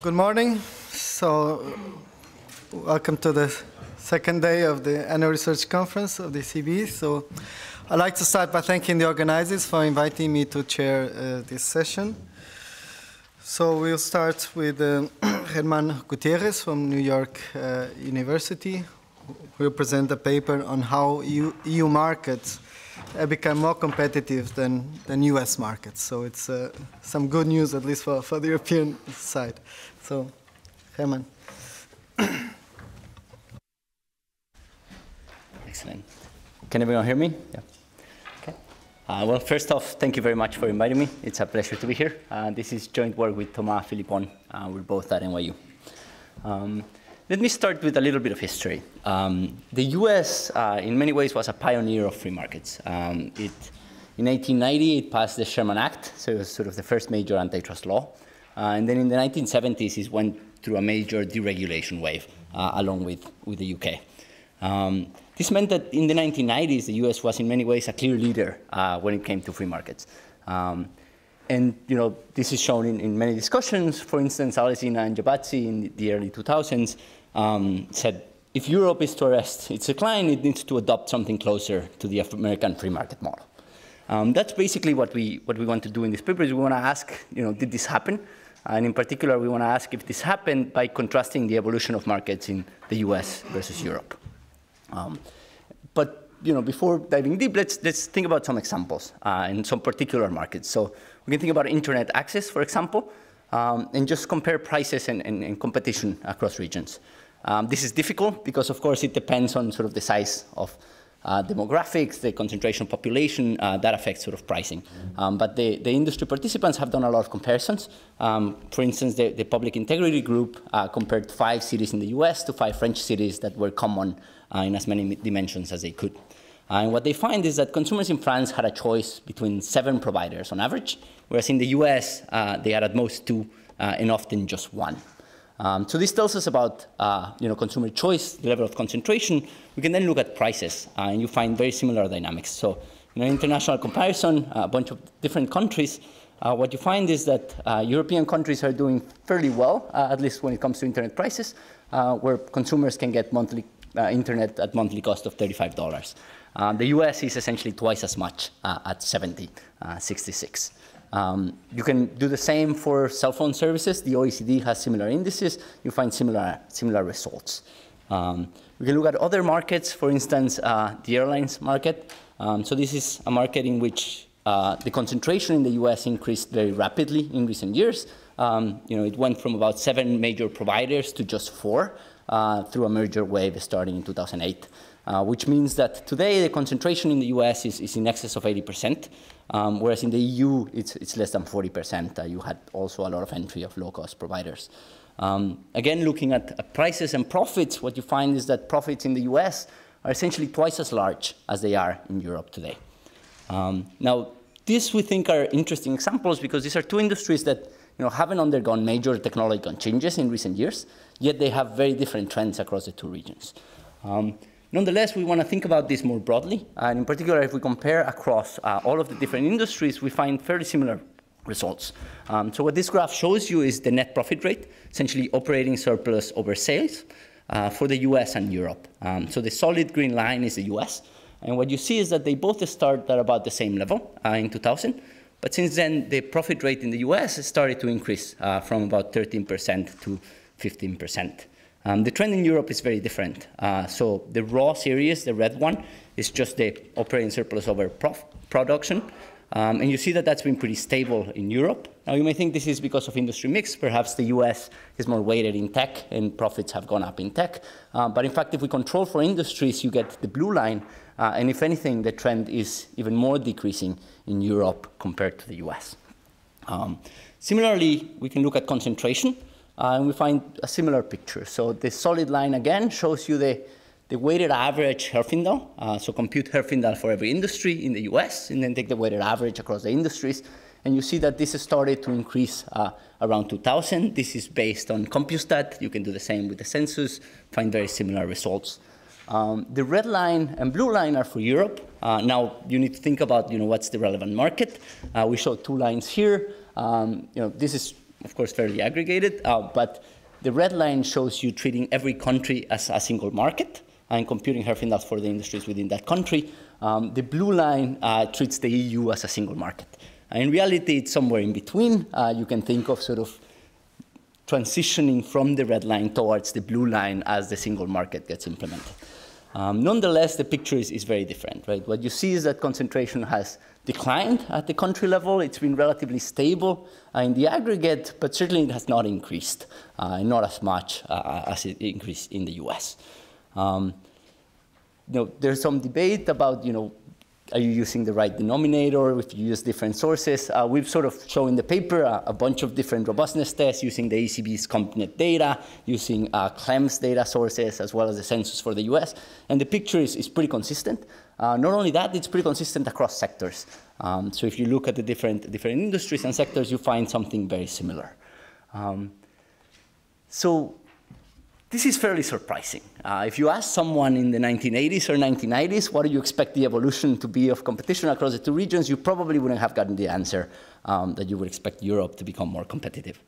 Good morning. So, welcome to the second day of the annual research conference of the ECB. So, I'd like to start by thanking the organizers for inviting me to chair this session. So, we'll start with Germán Gutiérrez from New York University, who will present a paper on how EU markets have become more competitive than US markets. So it's some good news, at least for the European side. So, Herman. Excellent. Can everyone hear me? Yeah. Okay. Well, first off, thank you very much for inviting me. It's a pleasure to be here. This is joint work with Thomas Philippon. We're both at NYU. Let me start with a little bit of history. The US, in many ways, was a pioneer of free markets. In 1890, it passed the Sherman Act, so it was sort of the first major antitrust law. And then in the 1970s, it went through a major deregulation wave, along with the UK. This meant that in the 1990s, the US was in many ways a clear leader when it came to free markets. And you know, this is shown in many discussions. For instance, Alesina and Giavazzi in the early 2000s said, if Europe is to arrest its decline, it needs to adopt something closer to the American free market model. That's basically what we want to do in this paper. Is we want to ask, you know, did this happen? And in particular, we want to ask if this happened by contrasting the evolution of markets in the US versus Europe. But you know, before diving deep, let's think about some examples in some particular markets. So we can think about internet access, for example, and just compare prices and competition across regions. This is difficult because, of course, it depends on sort of the size of demographics, the concentration of population, that affects sort of pricing. But the industry participants have done a lot of comparisons. For instance, the Public Integrity Group compared 5 cities in the US to 5 French cities that were common in as many dimensions as they could. And what they find is that consumers in France had a choice between 7 providers on average, whereas in the US, they had at most 2 and often just 1. So this tells us about you know, consumer choice, the level of concentration. We can then look at prices, and you find very similar dynamics. So in an international comparison, a bunch of different countries, what you find is that European countries are doing fairly well, at least when it comes to internet prices, where consumers can get monthly internet at monthly cost of $35. The US is essentially twice as much at $66. You can do the same for cell phone services. The OECD has similar indices. You find similar results. We can look at other markets, for instance, the airlines market. So this is a market in which the concentration in the US increased very rapidly in recent years. You know, it went from about 7 major providers to just 4 through a merger wave starting in 2008. Which means that today the concentration in the US is in excess of 80%, whereas in the EU it's less than 40%. You had also a lot of entry of low-cost providers. Again, looking at prices and profits, what you find is that profits in the US are essentially twice as large as they are in Europe today. Now, these we think are interesting examples because these are 2 industries that haven't undergone major technological changes in recent years, yet they have very different trends across the 2 regions. Nonetheless, we want to think about this more broadly, and in particular, if we compare across all of the different industries, we find fairly similar results. So what this graph shows you is the net profit rate, essentially operating surplus over sales for the US and Europe. So the solid green line is the US, and what you see is that they both start at about the same level in 2000, but since then, the profit rate in the US started to increase from about 13% to 15%. The trend in Europe is very different. So the raw series, the red one, is just the operating surplus over production. And you see that that's been pretty stable in Europe. Now, you may think this is because of industry mix. Perhaps the US is more weighted in tech, and profits have gone up in tech. But in fact, if we control for industries, you get the blue line. And if anything, the trend is even more decreasing in Europe compared to the US. Similarly, we can look at concentration. And we find a similar picture. So the solid line, again, shows you the weighted average Herfindahl. So compute Herfindahl for every industry in the US, and then take the weighted average across the industries. And you see that this has started to increase around 2000. This is based on Compustat. You can do the same with the census, find very similar results. The red line and blue line are for Europe. Now, you need to think about what's the relevant market. We show 2 lines here. You know, this is of course, fairly aggregated, but the red line shows you treating every country as a single market and computing Herfindahl for the industries within that country. The blue line treats the EU as a single market. And in reality, it's somewhere in between. You can think of sort of transitioning from the red line towards the blue line as the single market gets implemented. Nonetheless, the picture is very different, right? What you see is that concentration has declined at the country level. It's been relatively stable in the aggregate, but certainly it has not increased, not as much as it increased in the US. You know, there's some debate about, you know, are you using the right denominator? If you use different sources, we've sort of shown in the paper a bunch of different robustness tests using the ECB's CompNet data, using CLEMS data sources, as well as the census for the US. And the picture is pretty consistent. Not only that, it's pretty consistent across sectors. So if you look at the different industries and sectors, you find something very similar. So this is fairly surprising. If you ask someone in the 1980s or 1990s, what do you expect the evolution to be of competition across the two regions, you probably wouldn't have gotten the answer that you would expect Europe to become more competitive.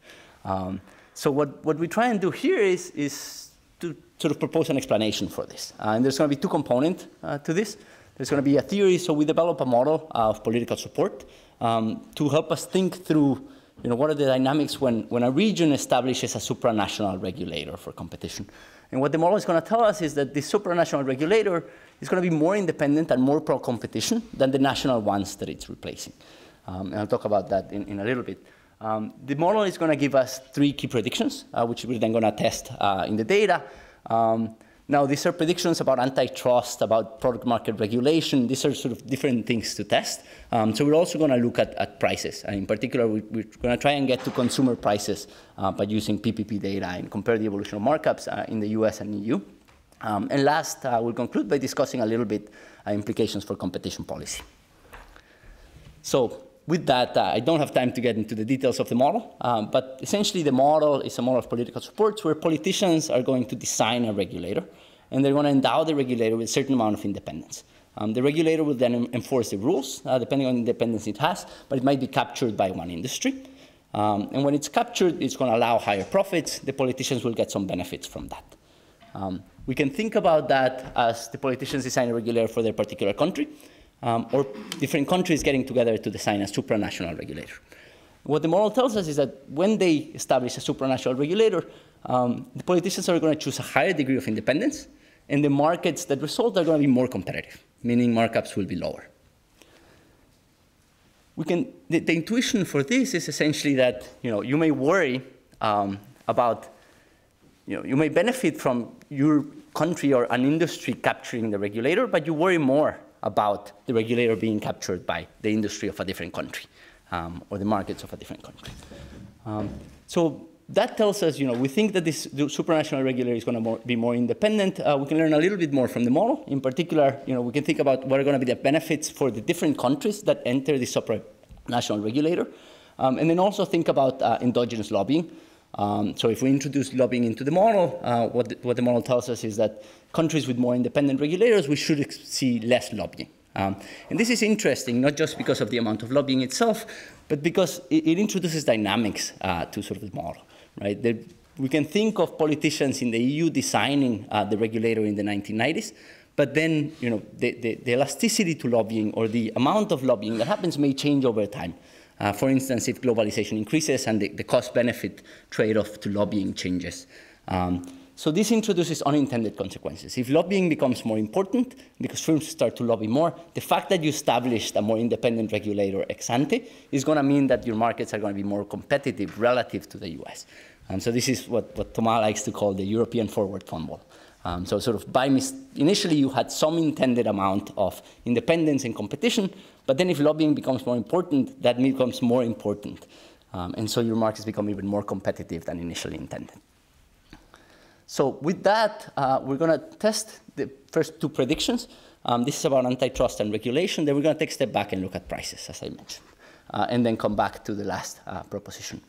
So what we try and do here is to sort of propose an explanation for this. And there's going to be two components to this. There's going to be a theory, so we develop a model of political support to help us think through, you know, what are the dynamics when a region establishes a supranational regulator for competition. And what the model is going to tell us is that the supranational regulator is going to be more independent and more pro-competition than the national ones that it's replacing. And I'll talk about that in a little bit. The model is going to give us three key predictions, which we're then going to test in the data. Now, these are predictions about antitrust, about product market regulation. These are sort of different things to test. So we're also going to look at prices. And in particular, we're going to try and get to consumer prices by using PPP data and compare the evolution of markups in the US and EU. And last, we'll conclude by discussing a little bit implications for competition policy. So with that, I don't have time to get into the details of the model. But essentially, the model is a model of political supports where politicians are going to design a regulator. And they're going to endow the regulator with a certain amount of independence. The regulator will then enforce the rules, depending on the independence it has, but it might be captured by one industry. And when it's captured, it's going to allow higher profits. The politicians will get some benefits from that. We can think about that as the politicians design a regulator for their particular country, or different countries getting together to design a supranational regulator. What the model tells us is that when they establish a supranational regulator, the politicians are going to choose a higher degree of independence, and the markets that result are going to be more competitive, meaning markups will be lower. The intuition for this is essentially that, you know, you may worry about, you know, you may benefit from your country or an industry capturing the regulator, but you worry more about the regulator being captured by the industry of a different country or the markets of a different country. So that tells us, you know, we think that this supranational regulator is going to be more independent. We can learn a little bit more from the model. In particular, you know, we can think about what are going to be the benefits for the different countries that enter the supranational regulator. And then also think about endogenous lobbying. So if we introduce lobbying into the model, what the model tells us is that countries with more independent regulators, we should see less lobbying. And this is interesting, not just because of the amount of lobbying itself, but because it introduces dynamics to sort of the model. Right? We can think of politicians in the EU designing the regulator in the 1990s, but then, you know, the elasticity to lobbying or the amount of lobbying that happens may change over time. For instance, if globalization increases and the cost-benefit trade-off to lobbying changes. So this introduces unintended consequences. If lobbying becomes more important because firms start to lobby more, the fact that you established a more independent regulator ex ante is going to mean that your markets are going to be more competitive relative to the US. So this is what Thomas likes to call the European forward fumble. So sort of initially you had some intended amount of independence and competition, but then if lobbying becomes more important, that becomes more important. And so your markets become even more competitive than initially intended. So with that, we're going to test the first two predictions. This is about antitrust and regulation. Then we're going to take a step back and look at prices, as I mentioned, and then come back to the last proposition.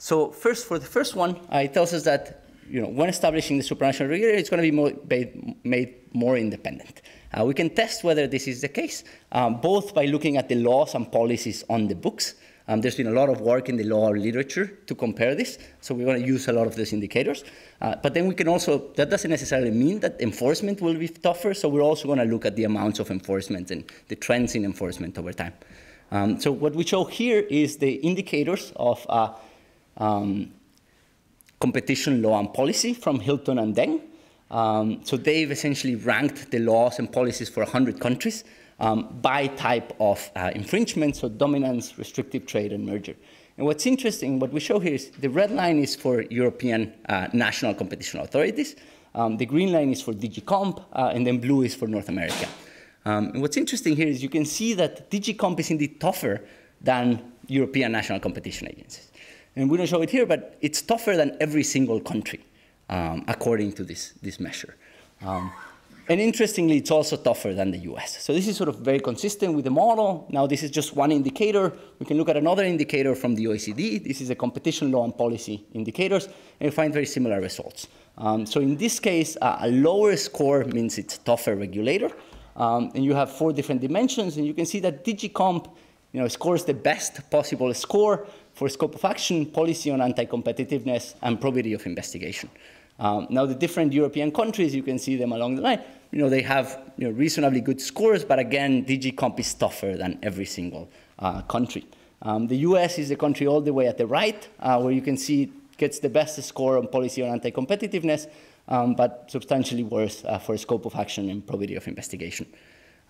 So first, for the first one, it tells us that, you know, when establishing the supranational regulator, it's going to be made more independent. We can test whether this is the case, both by looking at the laws and policies on the books, There's been a lot of work in the law literature to compare this, so we're going to use a lot of these indicators. But then we can also, that doesn't necessarily mean that enforcement will be tougher, so we're also going to look at the amounts of enforcement and the trends in enforcement over time. So what we show here is the indicators of competition law and policy from Hylton and Deng. So they've essentially ranked the laws and policies for 100 countries by type of infringement, so dominance, restrictive trade, and merger. And what's interesting, what we show here is the red line is for European national competition authorities, the green line is for DG COMP, and then blue is for North America. And what's interesting here is you can see that DG COMP is indeed tougher than European national competition agencies. And we don't show it here, but it's tougher than every single country, according to this measure. And interestingly, it's also tougher than the US. So this is sort of very consistent with the model. Now this is just one indicator. We can look at another indicator from the OECD. This is a competition law and policy indicators, and you find very similar results. So in this case, a lower score means it's tougher regulator. And you have four different dimensions, and you can see that DG COMP, scores the best possible score for scope of action, policy on anti-competitiveness, and probity of investigation. Now, the different European countries, you can see them along the line, they have reasonably good scores, but again, DG COMP is tougher than every single country. The US is the country all the way at the right, where you can see it gets the best score on policy on anti-competitiveness, but substantially worse for scope of action and probity of investigation.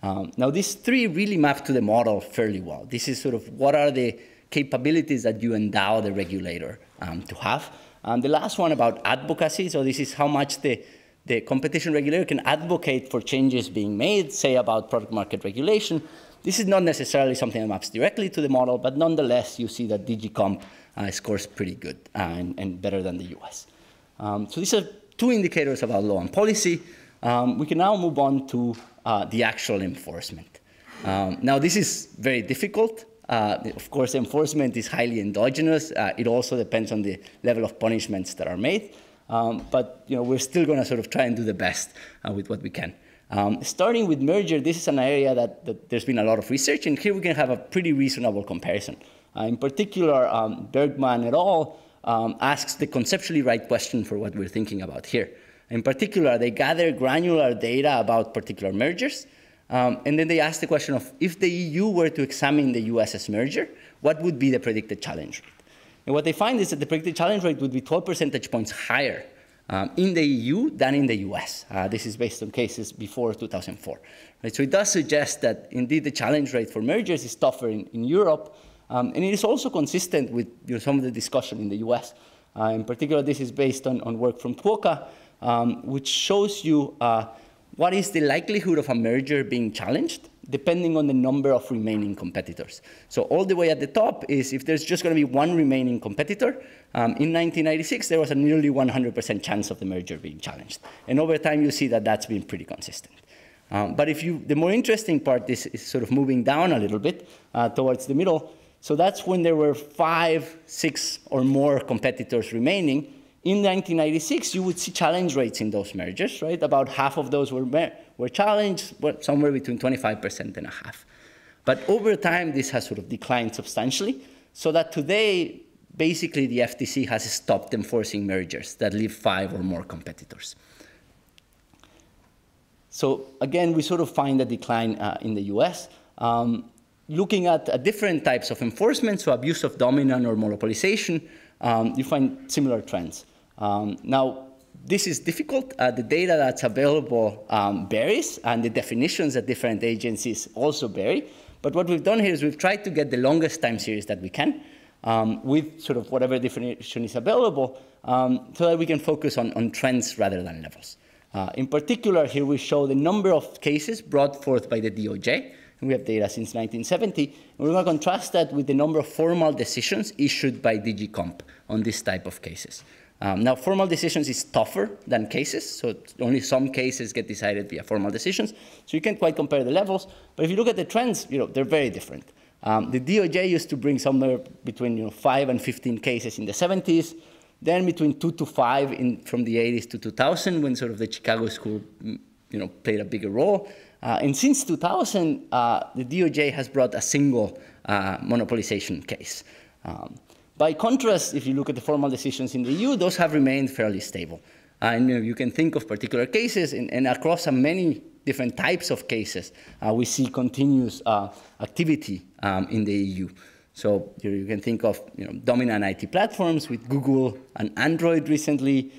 Now, these three really map to the model fairly well. This is sort of what are the capabilities that you endow the regulator to have. The last one about advocacy, so this is how much the competition regulator can advocate for changes being made, say about product market regulation. This is not necessarily something that maps directly to the model, but nonetheless, you see that DG COMP scores pretty good and better than the US. So these are two indicators about law and policy. We can now move on to the actual enforcement. Now, this is very difficult. Of course, enforcement is highly endogenous. It also depends on the level of punishments that are made. But we're still going to sort of try and do the best with what we can. Starting with merger, this is an area that there's been a lot of research, and here we can have a pretty reasonable comparison. In particular, Bergman et al. Asks the conceptually right question for what we're thinking about here. In particular, they gather granular data about particular mergers, and then they ask the question of, if the EU were to examine the US's merger, what would be the predicted challenge rate? And what they find is that the predicted challenge rate would be 12 percentage points higher in the EU than in the US. This is based on cases before 2004. Right? So it does suggest that, indeed, the challenge rate for mergers is tougher in Europe, and it is also consistent with some of the discussion in the US. In particular, this is based on work from Tuoka, which shows you what is the likelihood of a merger being challenged depending on the number of remaining competitors. So all the way at the top is if there's just going to be one remaining competitor. In 1996, there was a nearly 100% chance of the merger being challenged. And over time, you see that that's been pretty consistent. But the more interesting part is sort of moving down a little bit towards the middle. So that's when there were 5, 6, or more competitors remaining. In 1996, you would see challenge rates in those mergers, right? About half of those were challenged, but somewhere between 25% and a half. But over time, this has sort of declined substantially, so that today, basically, the FTC has stopped enforcing mergers that leave 5 or more competitors. So again, we sort of find a decline in the US. Looking at different types of enforcement, so abuse of dominant or monopolization, you find similar trends. Now, this is difficult. The data that's available varies, and the definitions at different agencies also vary. But what we've done here is we've tried to get the longest time series that we can with sort of whatever definition is available so that we can focus on trends rather than levels. In particular, here we show the number of cases brought forth by the DOJ. We have data since 1970. And we're going to contrast that with the number of formal decisions issued by DG COMP on this type of cases. Now, formal decisions is tougher than cases, so only some cases get decided via formal decisions. So you can't quite compare the levels. But if you look at the trends, they're very different. The DOJ used to bring somewhere between 5 and 15 cases in the 70s, then between 2 to 5 from the 80s to 2000, when sort of the Chicago School played a bigger role. And since 2000, the DOJ has brought a single monopolization case. By contrast, if you look at the formal decisions in the EU, those have remained fairly stable. And you can think of particular cases, and across many different types of cases, we see continuous activity in the EU. So you can think of dominant IT platforms with Google and Android recently,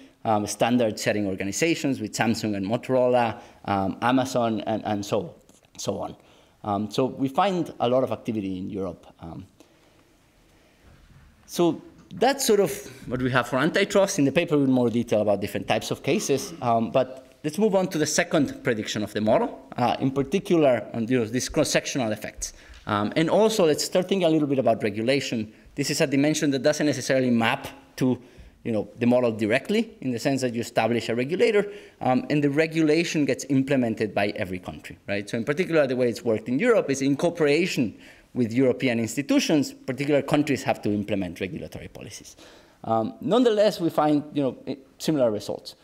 standard-setting organizations with Samsung and Motorola, Amazon, and so on. So we find a lot of activity in Europe. So that's sort of what we have for antitrust. In the paper, with more detail about different types of cases. But let's move on to the second prediction of the model, in particular on these cross-sectional effects. And also, let's start thinking a little bit about regulation. This is a dimension that doesn't necessarily map to the model directly, in the sense that you establish a regulator, and the regulation gets implemented by every country, right? So in particular, the way it's worked in Europe is in cooperation with European institutions, particular countries have to implement regulatory policies. Nonetheless, we find similar results.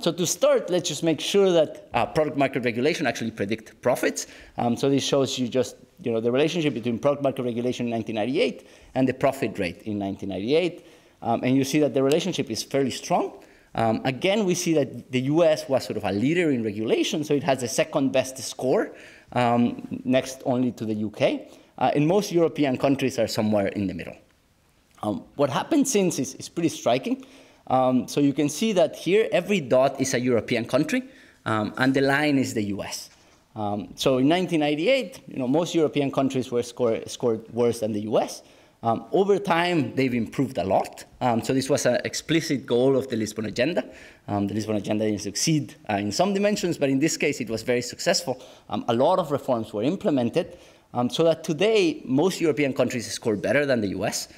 So to start, let's just make sure that product market regulation actually predicts profits. So this shows you just the relationship between product market regulation in 1998 and the profit rate in 1998. And you see that the relationship is fairly strong. Again, we see that the US was sort of a leader in regulation, so it has the second best score, next only to the UK. And most European countries are somewhere in the middle. What happened since is pretty striking. So you can see that here, every dot is a European country, and the line is the US. So in 1998, most European countries were scored worse than the US. Over time, they've improved a lot. So this was an explicit goal of the Lisbon Agenda. The Lisbon Agenda didn't succeed in some dimensions, but in this case, it was very successful. A lot of reforms were implemented, so that today, most European countries score better than the US,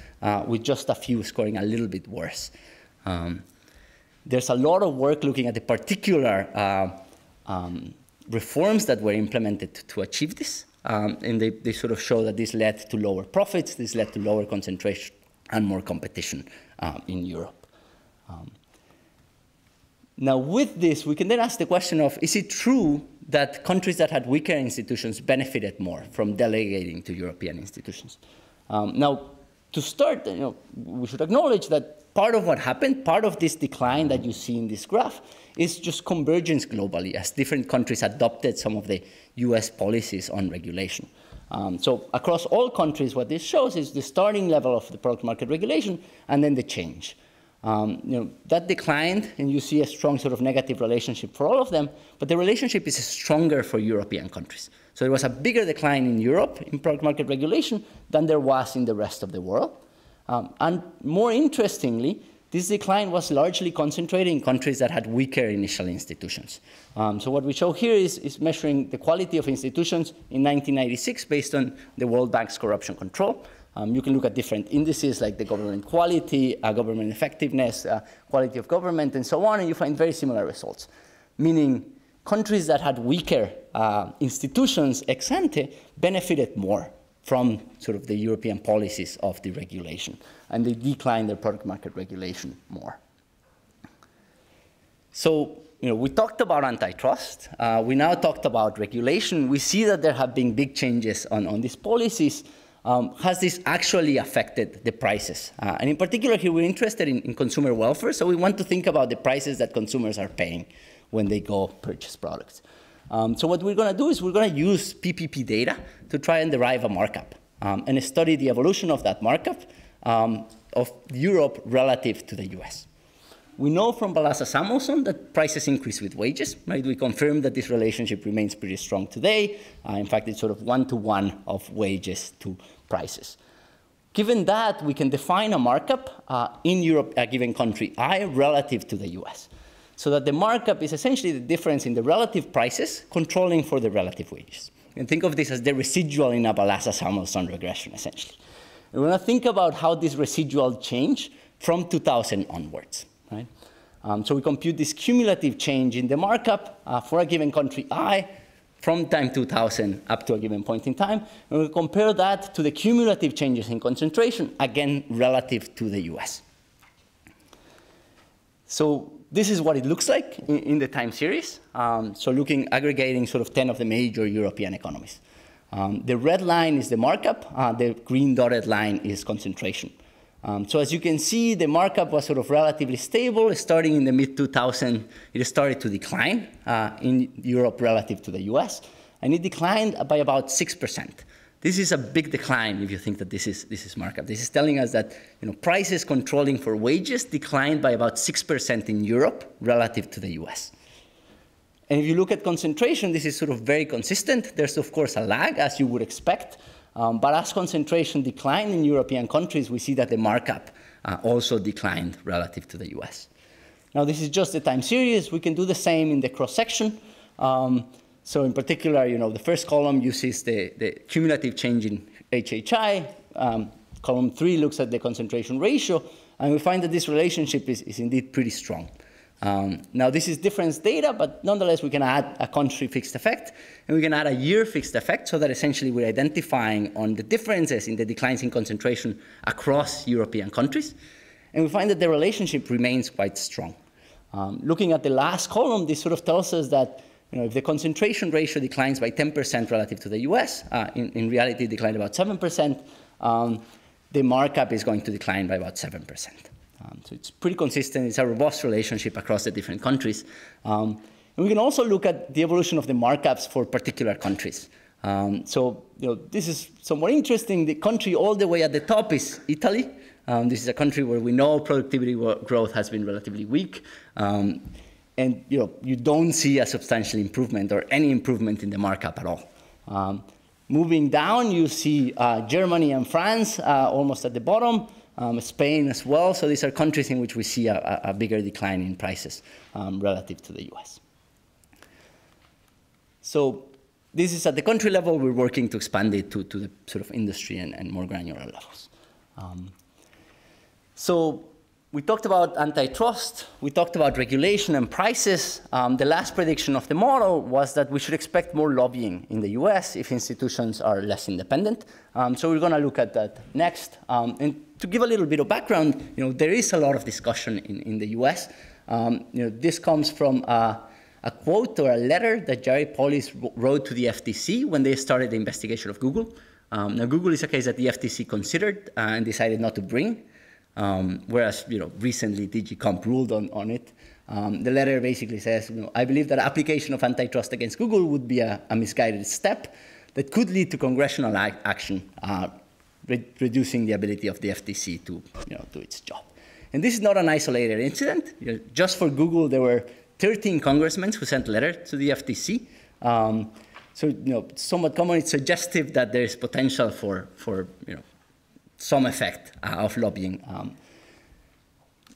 with just a few scoring a little bit worse. There's a lot of work looking at the particular reforms that were implemented to achieve this. And they sort of show that this led to lower profits, this led to lower concentration and more competition in Europe. Now with this, we can then ask the question of, is it true that countries that had weaker institutions benefited more from delegating to European institutions? Now, to start, we should acknowledge that part of what happened, part of this decline that you see in this graph, is just convergence globally as different countries adopted some of the US policies on regulation. So across all countries, what this shows is the starting level of the product market regulation and then the change. That declined, and you see a strong sort of negative relationship for all of them, but the relationship is stronger for European countries. So there was a bigger decline in Europe in product market regulation than there was in the rest of the world. And more interestingly, this decline was largely concentrated in countries that had weaker initial institutions. So what we show here is measuring the quality of institutions in 1996 based on the World Bank's corruption control. You can look at different indices like the government quality, government effectiveness, quality of government, and so on, and you find very similar results, meaning countries that had weaker institutions ex ante benefited more from sort of the European policies of the regulation, and they declined their product market regulation more. So we talked about antitrust. We now talked about regulation. We see that there have been big changes on these policies. Has this actually affected the prices? And in particular, here we're interested in consumer welfare, so we want to think about the prices that consumers are paying when they go purchase products. So what we're going to do is we're going to use PPP data to try and derive a markup and study the evolution of that markup of Europe relative to the US. We know from Balassa-Samuelson that prices increase with wages, right? We confirm that this relationship remains pretty strong today. In fact, it's sort of one-to-one of wages to prices. Given that, we can define a markup in Europe, a given country I relative to the US, so that the markup is essentially the difference in the relative prices controlling for the relative wages. And think of this as the residual in a Balassa-Samuelson regression, essentially. And we're going to think about how this residual changed from 2000 onwards. Right? So we compute this cumulative change in the markup for a given country I from time 2000 up to a given point in time, and we compare that to the cumulative changes in concentration, again, relative to the US. So this is what it looks like in the time series. So looking, aggregating sort of 10 of the major European economies. The red line is the markup. The green dotted line is concentration. So as you can see, the markup was sort of relatively stable. Starting in the mid-2000s, it started to decline in Europe relative to the US. And it declined by about 6%. This is a big decline if you think that this is markup. This is telling us that prices controlling for wages declined by about 6% in Europe relative to the US. And if you look at concentration, this is sort of very consistent. There's, of course, a lag, as you would expect. But as concentration declined in European countries, we see that the markup also declined relative to the US. Now, this is just the time series. We can do the same in the cross-section. So in particular, the first column uses the cumulative change in HHI. Column 3 looks at the concentration ratio. And we find that this relationship is indeed pretty strong. Now, this is difference data, but nonetheless, we can add a country fixed effect, and we can add a year fixed effect, so that essentially we're identifying on the differences in the declines in concentration across European countries. And we find that the relationship remains quite strong. Looking at the last column, this sort of tells us that if the concentration ratio declines by 10% relative to the US, in reality it declined about 7%, the markup is going to decline by about 7%. So it's pretty consistent. It's a robust relationship across the different countries. And we can also look at the evolution of the markups for particular countries. So this is somewhat interesting. The country all the way at the top is Italy. This is a country where we know productivity growth has been relatively weak. And you don't see a substantial improvement or any improvement in the markup at all. Moving down, you see Germany and France almost at the bottom. Spain as well. So these are countries in which we see a bigger decline in prices relative to the US. So this is at the country level. We're working to expand it to the sort of industry and more granular levels. So we talked about antitrust. We talked about regulation and prices. The last prediction of the model was that we should expect more lobbying in the US if institutions are less independent. So we're going to look at that next. To give a little bit of background, there is a lot of discussion in the US. This comes from a quote or a letter that Jerry Polis wrote to the FTC when they started the investigation of Google. Now, Google is a case that the FTC considered and decided not to bring, whereas recently DG COMP ruled on it. The letter basically says, I believe that application of antitrust against Google would be a misguided step that could lead to congressional action, reducing the ability of the FTC to do its job. And this is not an isolated incident. Just for Google, there were 13 congressmen who sent letters to the FTC. So it's somewhat common. It's suggestive that there is potential for some effect of lobbying.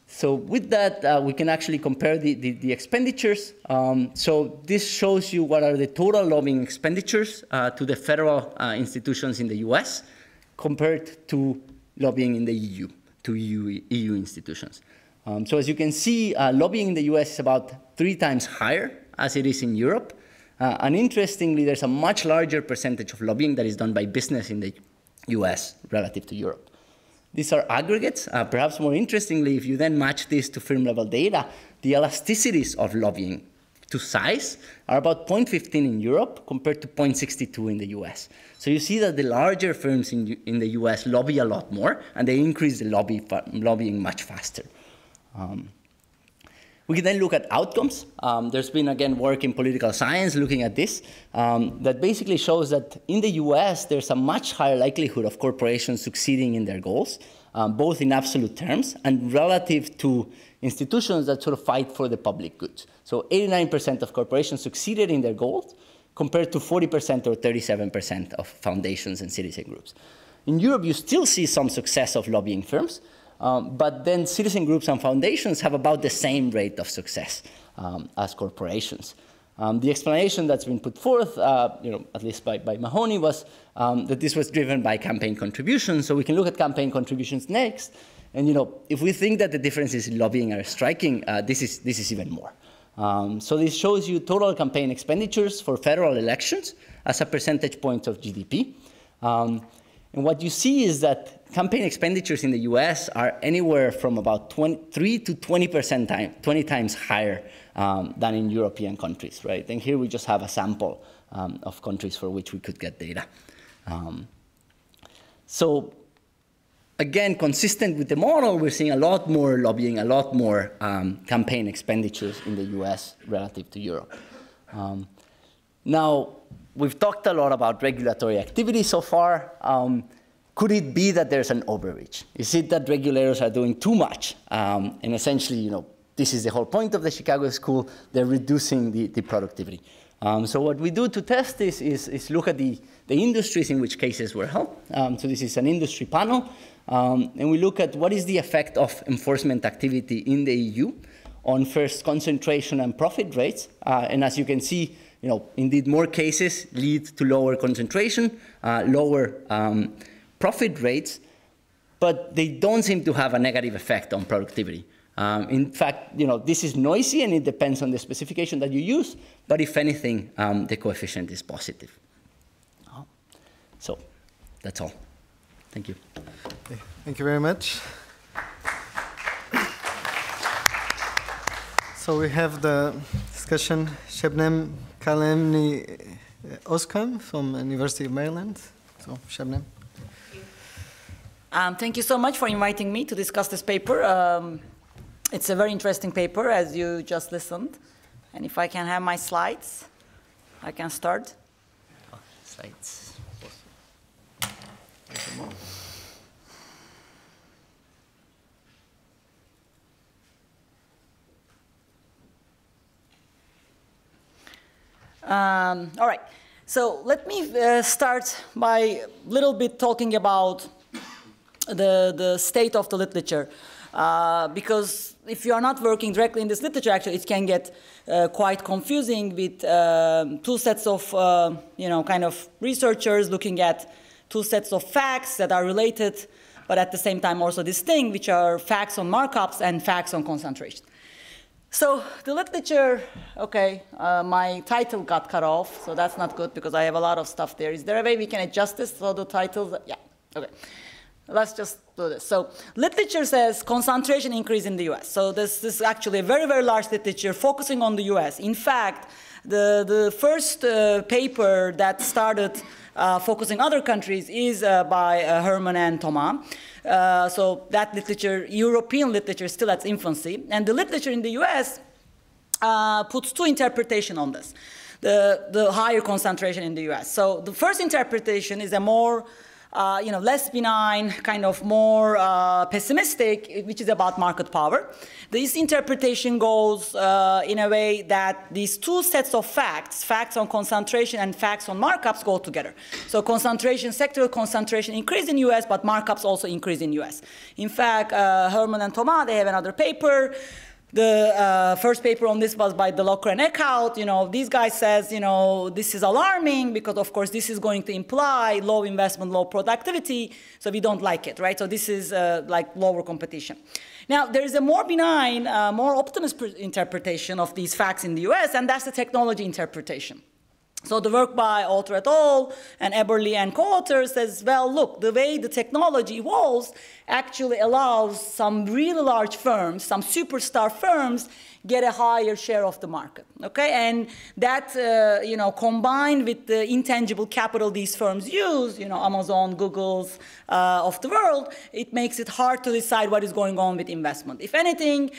So with that, we can actually compare the expenditures. So this shows you what are the total lobbying expenditures to the federal institutions in the US, compared to lobbying in the EU, to EU institutions. So as you can see, lobbying in the US is about 3 times higher as it is in Europe. And interestingly, there's a much larger percentage of lobbying that is done by business in the US relative to Europe. These are aggregates. Perhaps more interestingly, if you then match this to firm-level data, the elasticities of lobbying to size are about 0.15 in Europe compared to 0.62 in the US. So you see that the larger firms in the US lobby a lot more, and they increase the lobbying much faster. We can then look at outcomes. There's been, again, work in political science looking at this that basically shows that in the US, there's a much higher likelihood of corporations succeeding in their goals, both in absolute terms and relative to institutions that sort of fight for the public good. So 89% of corporations succeeded in their goals compared to 40% or 37% of foundations and citizen groups. In Europe, you still see some success of lobbying firms, but then citizen groups and foundations have about the same rate of success as corporations. The explanation that's been put forth, at least by Mahoney, was that this was driven by campaign contributions. So we can look at campaign contributions next. And if we think that the differences in lobbying are striking, this is even more. So this shows you total campaign expenditures for federal elections as a percentage point of GDP. And what you see is that Campaign expenditures in the U.S. are anywhere from about 20 times higher than in European countries, right? And here we just have a sample of countries for which we could get data. So again, consistent with the model, we're seeing a lot more lobbying, a lot more campaign expenditures in the U.S. relative to Europe. Now, we've talked a lot about regulatory activity so far. Could it be that there's an overreach? Is it that regulators are doing too much? And essentially, you know, this is the whole point of the Chicago School. They're reducing the productivity. So what we do to test this is look at the industries in which cases were held. So this is an industry panel. And we look at what is the effect of enforcement activity in the EU on first concentration and profit rates. And as you can see, you know, indeed more cases lead to lower concentration, lower profit rates, but they don't seem to have a negative effect on productivity. In fact, you know, this is noisy and it depends on the specification that you use, but if anything, the coefficient is positive. So that's all. Thank you. Thank you very much. So we have the discussion, Şebnem Kalemli-Özcan from University of Maryland. So Şebnem. Thank you so much for inviting me to discuss this paper. It's a very interesting paper, as you just listened. And if I can have my slides, I can start. Slides. All right. So let me start by a little bit talking about the state of the literature, because if you are not working directly in this literature, actually it can get quite confusing with two sets of you know, kind of researchers looking at two sets of facts that are related, but at the same time also distinct, which are facts on markups and facts on concentration. So the literature, okay, my title got cut off, so that's not good because I have a lot of stuff there. Is there a way we can adjust this so the titles? Yeah, okay. Let's just do this. So literature says concentration increase in the U.S. So this is actually a very, very large literature focusing on the U.S. In fact, the first paper that started focusing other countries is by Herman and Thomas. So that literature, European literature, is still at its infancy. And the literature in the U.S. Puts two interpretations on this, the higher concentration in the U.S. So the first interpretation is a more you know, less benign, kind of more pessimistic, which is about market power. This interpretation goes in a way that these two sets of facts, facts on concentration and facts on markups, go together. So concentration, sectoral concentration increase in U.S., but markups also increase in U.S. In fact, Herman and Thomas, they have another paper. The first paper on this was by De Loecker and Eeckhout. You know, these guys says, you know, this is alarming because, of course, this is going to imply low investment, low productivity. So we don't like it, right? So this is like lower competition. Now, there is a more benign, more optimistic interpretation of these facts in the U.S., and that's the technology interpretation. So the work by Alter et al. And Eberle and co-authors says, well, look, the way the technology evolves actually allows some really large firms, some superstar firms, get a higher share of the market, okay? And that, you know, combined with the intangible capital these firms use, you know, Amazon, Google's of the world, it makes it hard to decide what is going on with investment. If anything,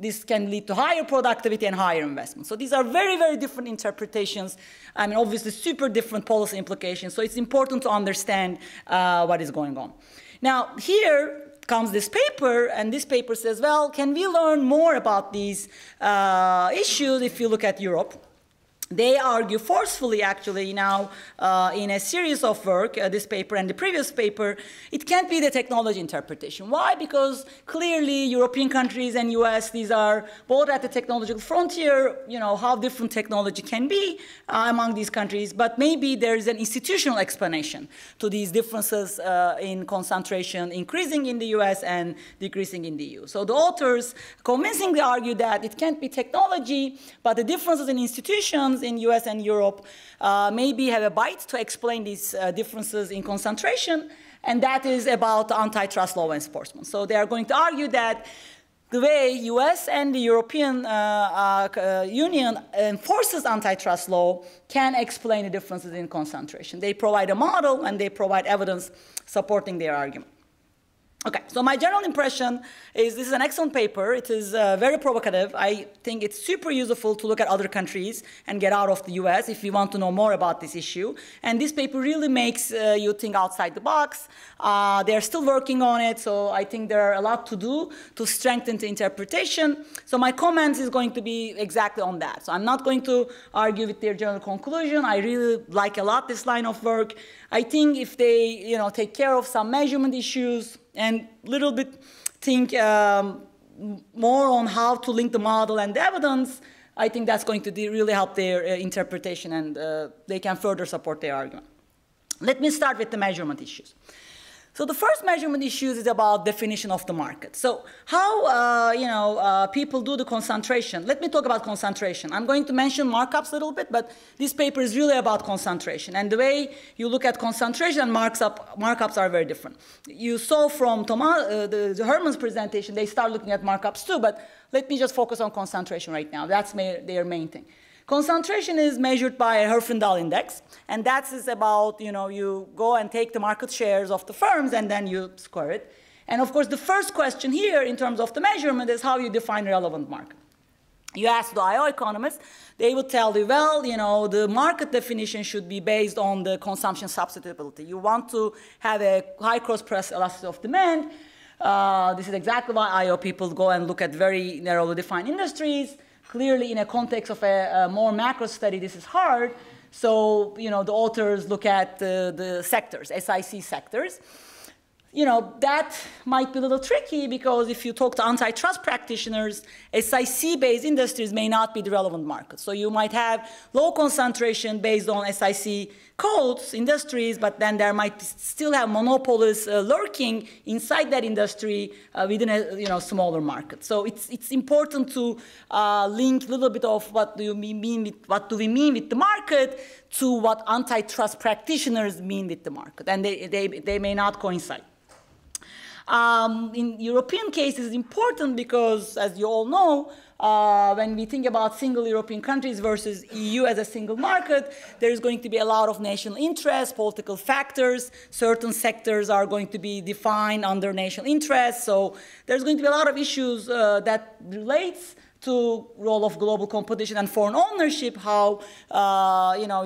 this can lead to higher productivity and higher investment. So these are very, very different interpretations. I mean, obviously, super different policy implications. So it's important to understand what is going on. Now, here comes this paper, and this paper says, well, can we learn more about these issues if you look at Europe? They argue forcefully, actually, now in a series of work, this paper and the previous paper, it can't be the technology interpretation. Why? Because clearly European countries and US, these are both at the technological frontier, you know, how different technology can be among these countries, but maybe there is an institutional explanation to these differences in concentration increasing in the US and decreasing in the EU. So the authors convincingly argue that it can't be technology, but the differences in institutions in US and Europe maybe have a bite to explain these differences in concentration, and that is about antitrust law enforcement. So they are going to argue that the way US and the European Union enforces antitrust law can explain the differences in concentration. They provide a model and they provide evidence supporting their argument. Okay, so my general impression is this is an excellent paper. It is very provocative. I think it's super useful to look at other countries and get out of the US if you want to know more about this issue. And this paper really makes you think outside the box. They're still working on it, so I think there are a lot to do to strengthen the interpretation. So my comments is going to be exactly on that. So I'm not going to argue with their general conclusion. I really like a lot this line of work. I think if they take care of some measurement issues, and a little bit think more on how to link the model and the evidence, I think that's going to really help their interpretation, and they can further support their argument. Let me start with the measurement issues. So the first measurement issue is about definition of the market. So how people do the concentration. Let me talk about concentration. I'm going to mention markups a little bit, but this paper is really about concentration. And the way you look at concentration and markups are very different. You saw from Thomas, Herman's presentation, they start looking at markups too, but let me just focus on concentration right now. That's their main thing. Concentration is measured by a Herfindahl index, and that is about, you go and take the market shares of the firms and then you score it. And of course, the first question here in terms of the measurement is how you define relevant market. You ask the IO economists, they will tell you, well, the market definition should be based on the consumption substitutability. You want to have a high cross-price elasticity of demand. This is exactly why IO people go and look at very narrowly defined industries. Clearly, in a context of a more macro study, this is hard. So, the authors look at the sectors, SIC sectors. That might be a little tricky because if you talk to antitrust practitioners, SIC-based industries may not be the relevant market. So you might have low concentration based on SIC codes, industries, but then there might still have monopolies lurking inside that industry within a smaller market. So it's important to link a little bit of what do we mean with the market to what antitrust practitioners mean with the market, and they may not coincide. In European cases, it's important because, as you all know, when we think about single European countries versus EU as a single market, there is going to be a lot of national interests, political factors. Certain sectors are going to be defined under national interests. So there's going to be a lot of issues that relates to role of global competition and foreign ownership, how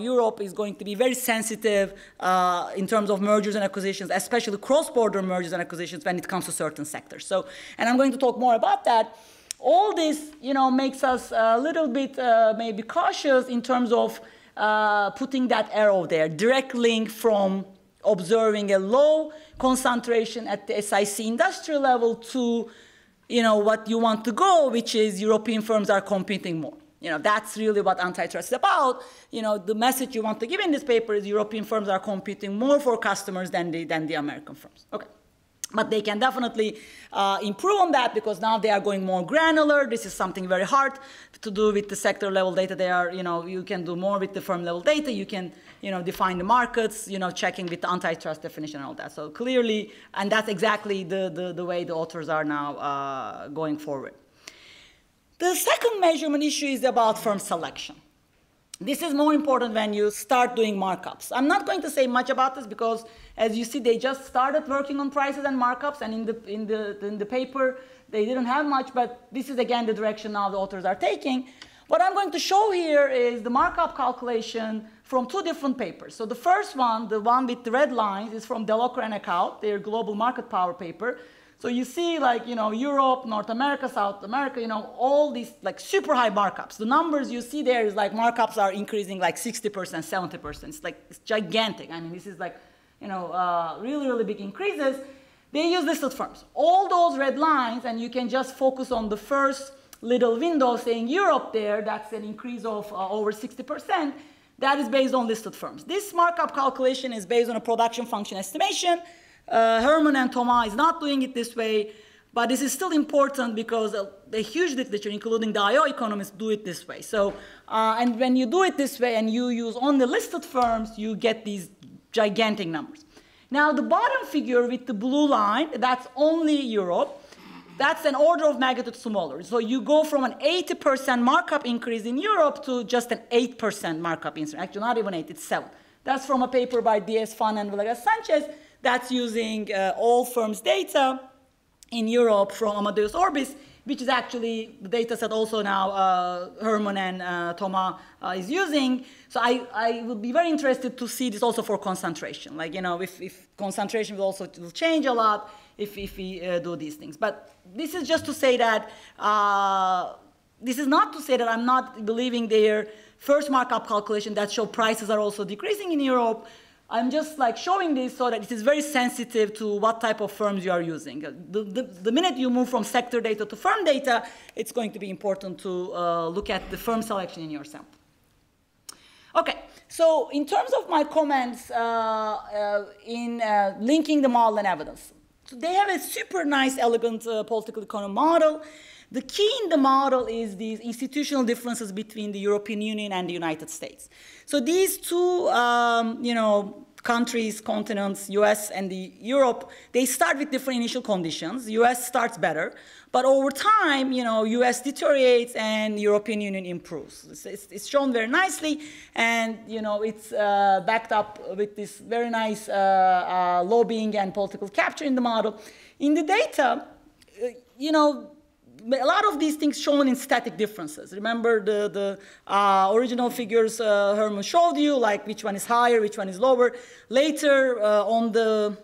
Europe is going to be very sensitive in terms of mergers and acquisitions, especially cross-border mergers and acquisitions when it comes to certain sectors. So, and I'm going to talk more about that. All this, makes us a little bit maybe cautious in terms of putting that arrow there, direct link from observing a low concentration at the SIC industry level to what you want to go, which is European firms are competing more. That's really what antitrust is about. The message you want to give in this paper is European firms are competing more for customers than the American firms. Okay. But they can definitely improve on that because now they are going more granular. This is something very hard to do with the sector level data. They are, you can do more with the firm level data. You can, define the markets, checking with the antitrust definition and all that. So clearly, and that's exactly the way the authors are now going forward. The second measurement issue is about firm selection. This is more important when you start doing markups. I'm not going to say much about this because, as you see, they just started working on prices and markups, and in the paper they didn't have much. But this is again the direction now the authors are taking. What I'm going to show here is the markup calculation from two different papers. So the first one, the one with the red lines, is from De Loecker and Eeckhout, their global market power paper. So you see, like, Europe, North America, South America, all these like super high markups. The numbers you see there is like markups are increasing like 60%, 70%. It's like it's gigantic. I mean, this is like, really, really big increases. They use listed firms. All those red lines, and you can just focus on the first little window saying Europe there, that's an increase of over 60%. That is based on listed firms. This markup calculation is based on a production function estimation. Herman and Thomas is not doing it this way, but this is still important because the huge literature, including the IO economists, do it this way. So, and when you do it this way and you use only listed firms, you get these gigantic numbers. Now, the bottom figure with the blue line, that's only Europe. That's an order of magnitude smaller. So you go from an 80% markup increase in Europe to just an 8% markup increase. Actually, not even 8, it's 7. That's from a paper by DS Fan and Villegas-Sánchez that's using all firms' data in Europe from Amadeus Orbis, which is actually the data set also now Herman and Thomas is using. So I would be very interested to see this also for concentration. Like, you know, if concentration will also change a lot, if we do these things. But this is just to say that, this is not to say that I'm not believing their first markup calculation that show prices are also decreasing in Europe. I'm just like showing this so that it is very sensitive to what type of firms you are using. The minute you move from sector data to firm data, it's going to be important to look at the firm selection in your sample. Okay, so in terms of my comments in linking the model and evidence, so they have a super nice, elegant political economy model. The key in the model is these institutional differences between the European Union and the United States. So these two, you know, countries, continents, US and the Europe, they start with different initial conditions. The US starts better, but over time, you know, US deteriorates and the European Union improves. It's shown very nicely, and, you know, it's backed up with this very nice lobbying and political capture in the model. In the data, you know, a lot of these things shown in static differences. Remember the original figures Herman showed you, like which one is higher, which one is lower. Later on the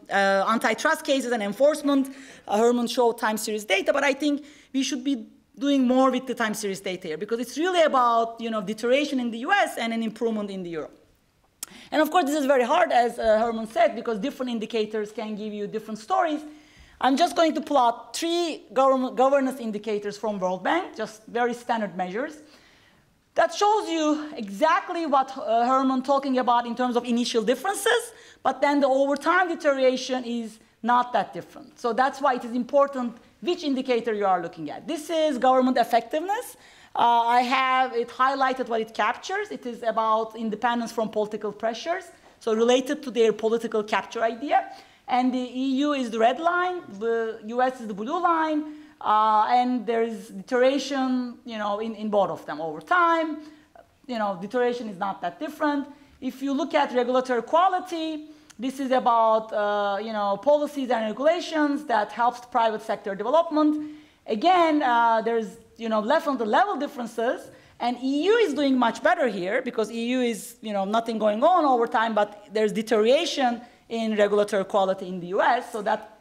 antitrust cases and enforcement, Herman showed time series data, but I think we should be doing more with the time series data here because it's really about, you know, deterioration in the US and an improvement in the Europe. And of course, this is very hard, as Herman said, because different indicators can give you different stories. I'm just going to plot 3 governance indicators from World Bank, just very standard measures. That shows you exactly what Herman talking about in terms of initial differences, but then the over time deterioration is not that different. So that's why it is important which indicator you are looking at. This is government effectiveness. I have it highlighted what it captures. It is about independence from political pressures, so related to their political capture idea. And the EU is the red line, the US is the blue line, and there is deterioration, you know, in both of them over time. You know, deterioration is not that different. If you look at regulatory quality, this is about, you know, policies and regulations that helps private sector development. Again, there's, you know, left on the level differences. And EU is doing much better here because EU is, you know, nothing going on over time, but there's deterioration in regulatory quality in the US, so that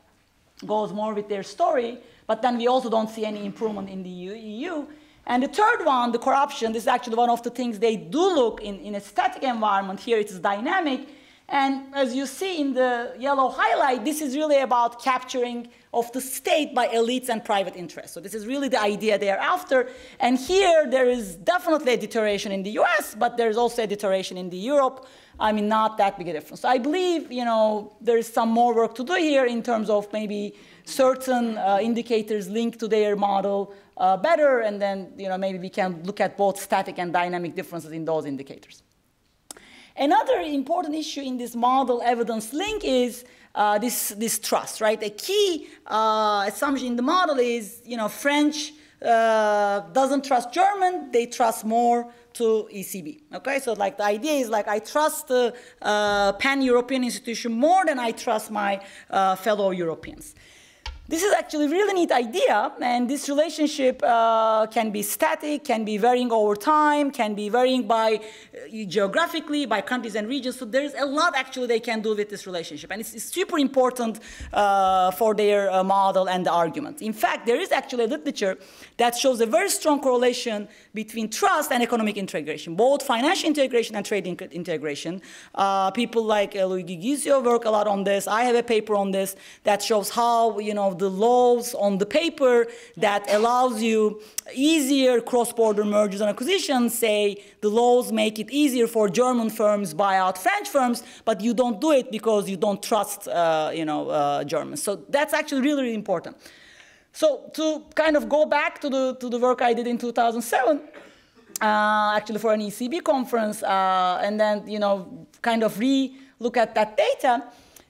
goes more with their story, but then we also don't see any improvement in the EU. And the third one, the corruption, this is actually one of the things they do look in a static environment. Here it's dynamic, and as you see in the yellow highlight, this is really about capturing of the state by elites and private interests. So this is really the idea they are after, and here there is definitely a deterioration in the US, but there is also a deterioration in the Europe. I mean, not that big a difference. So I believe, you know, there is some more work to do here in terms of maybe certain indicators linked to their model better, and then, you know, maybe we can look at both static and dynamic differences in those indicators. Another important issue in this model evidence link is this trust, right? A key assumption in the model is, you know, French doesn't trust German, they trust more to ECB, okay? So like the idea is like I trust the pan-European institution more than I trust my fellow Europeans. This is actually a really neat idea, and this relationship can be static, can be varying over time, can be varying by geographically, by countries and regions. So there's a lot actually they can do with this relationship, and it's super important for their model and the argument. In fact, there is actually a literature that shows a very strong correlation between trust and economic integration, both financial integration and trade integration. People like Luigi Gizio work a lot on this. I have a paper on this that shows how, you know, the laws on the paper that allows you easier cross-border mergers and acquisitions, say the laws make it easier for German firms buy out French firms, but you don't do it because you don't trust you know, Germans. So that's actually really, really important. So to kind of go back to the work I did in 2007, actually for an ECB conference, and then, you know, kind of re-look at that data,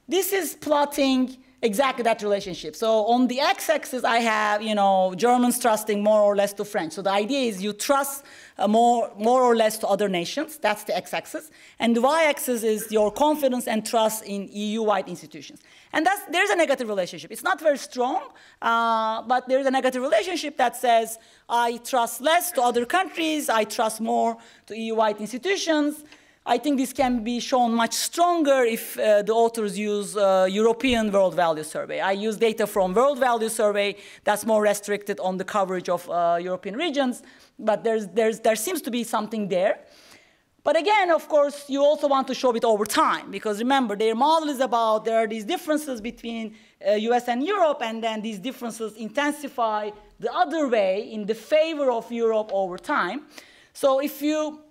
This is plotting exactly that relationship. So on the x-axis, I have, you know, Germans trusting more or less to French. So the idea is you trust more or less to other nations. That's the x-axis. And the y-axis is your confidence and trust in EU-wide institutions. And that's, there's a negative relationship. It's not very strong, but there's a negative relationship that says I trust less to other countries, I trust more to EU-wide institutions. I think this can be shown much stronger if the authors use European World Value Survey. I use data from World Value Survey that's more restricted on the coverage of European regions, but there seems to be something there. But again, of course, you also want to show it over time, because remember, their model is about there are these differences between US and Europe, and then these differences intensify the other way in the favor of Europe over time. So if you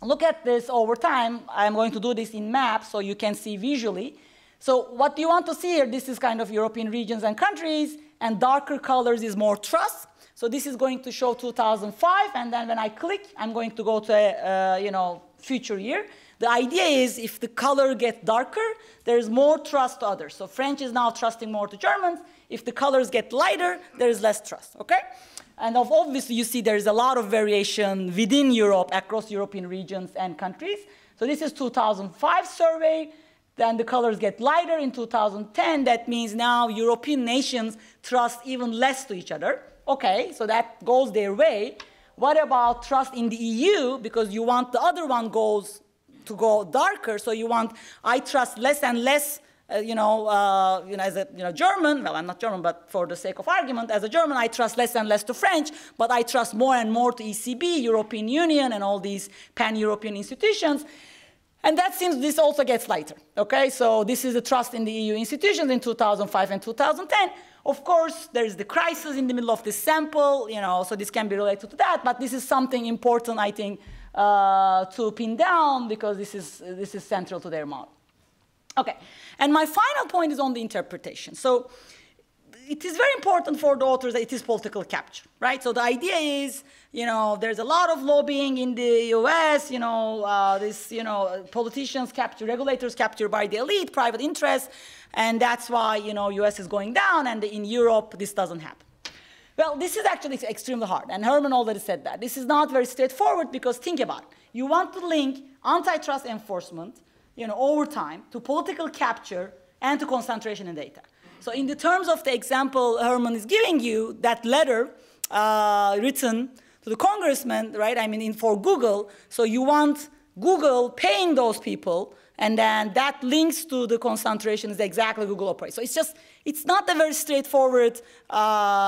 look at this over time. I'm going to do this in maps so you can see visually. So what you want to see here, this is kind of European regions and countries, and darker colors is more trust. So this is going to show 2005, and then when I click, I'm going to go to a you know, future year. The idea is if the color gets darker, there's more trust to others. So French is now trusting more to Germans. If the colors get lighter, there is less trust, okay? And obviously, you see there is a lot of variation within Europe, across European regions and countries. So this is 2005 survey. Then the colors get lighter in 2010. That means now European nations trust even less to each other. OK, so that goes their way. What about trust in the EU? Because you want the other one goes to go darker. So you want, I trust less and less. As a German, well, I'm not German, but for the sake of argument, as a German, I trust less and less to French, but I trust more and more to ECB, European Union, and all these pan-European institutions. And that seems this also gets lighter, okay? So this is the trust in the EU institutions in 2005 and 2010. Of course, there is the crisis in the middle of this sample, you know, so this can be related to that, but this is something important, I think, to pin down, because this is central to their model. Okay, and my final point is on the interpretation. So it is very important for the authors that it is political capture, right? So the idea is, you know, there's a lot of lobbying in the US, you know, politicians capture, regulators captured by the elite, private interests, and that's why, you know, US is going down, and in Europe, this doesn't happen. Well, this is actually extremely hard, and Herman already said that. This is not very straightforward, because think about it. You want to link antitrust enforcement, you know, over time, to political capture and to concentration in data. So in the terms of the example Herman is giving you, that letter written to the congressman, right, I mean, for Google, so you want Google paying those people, and then that links to the concentration is exactly Google operates. So it's just, it's not a very straightforward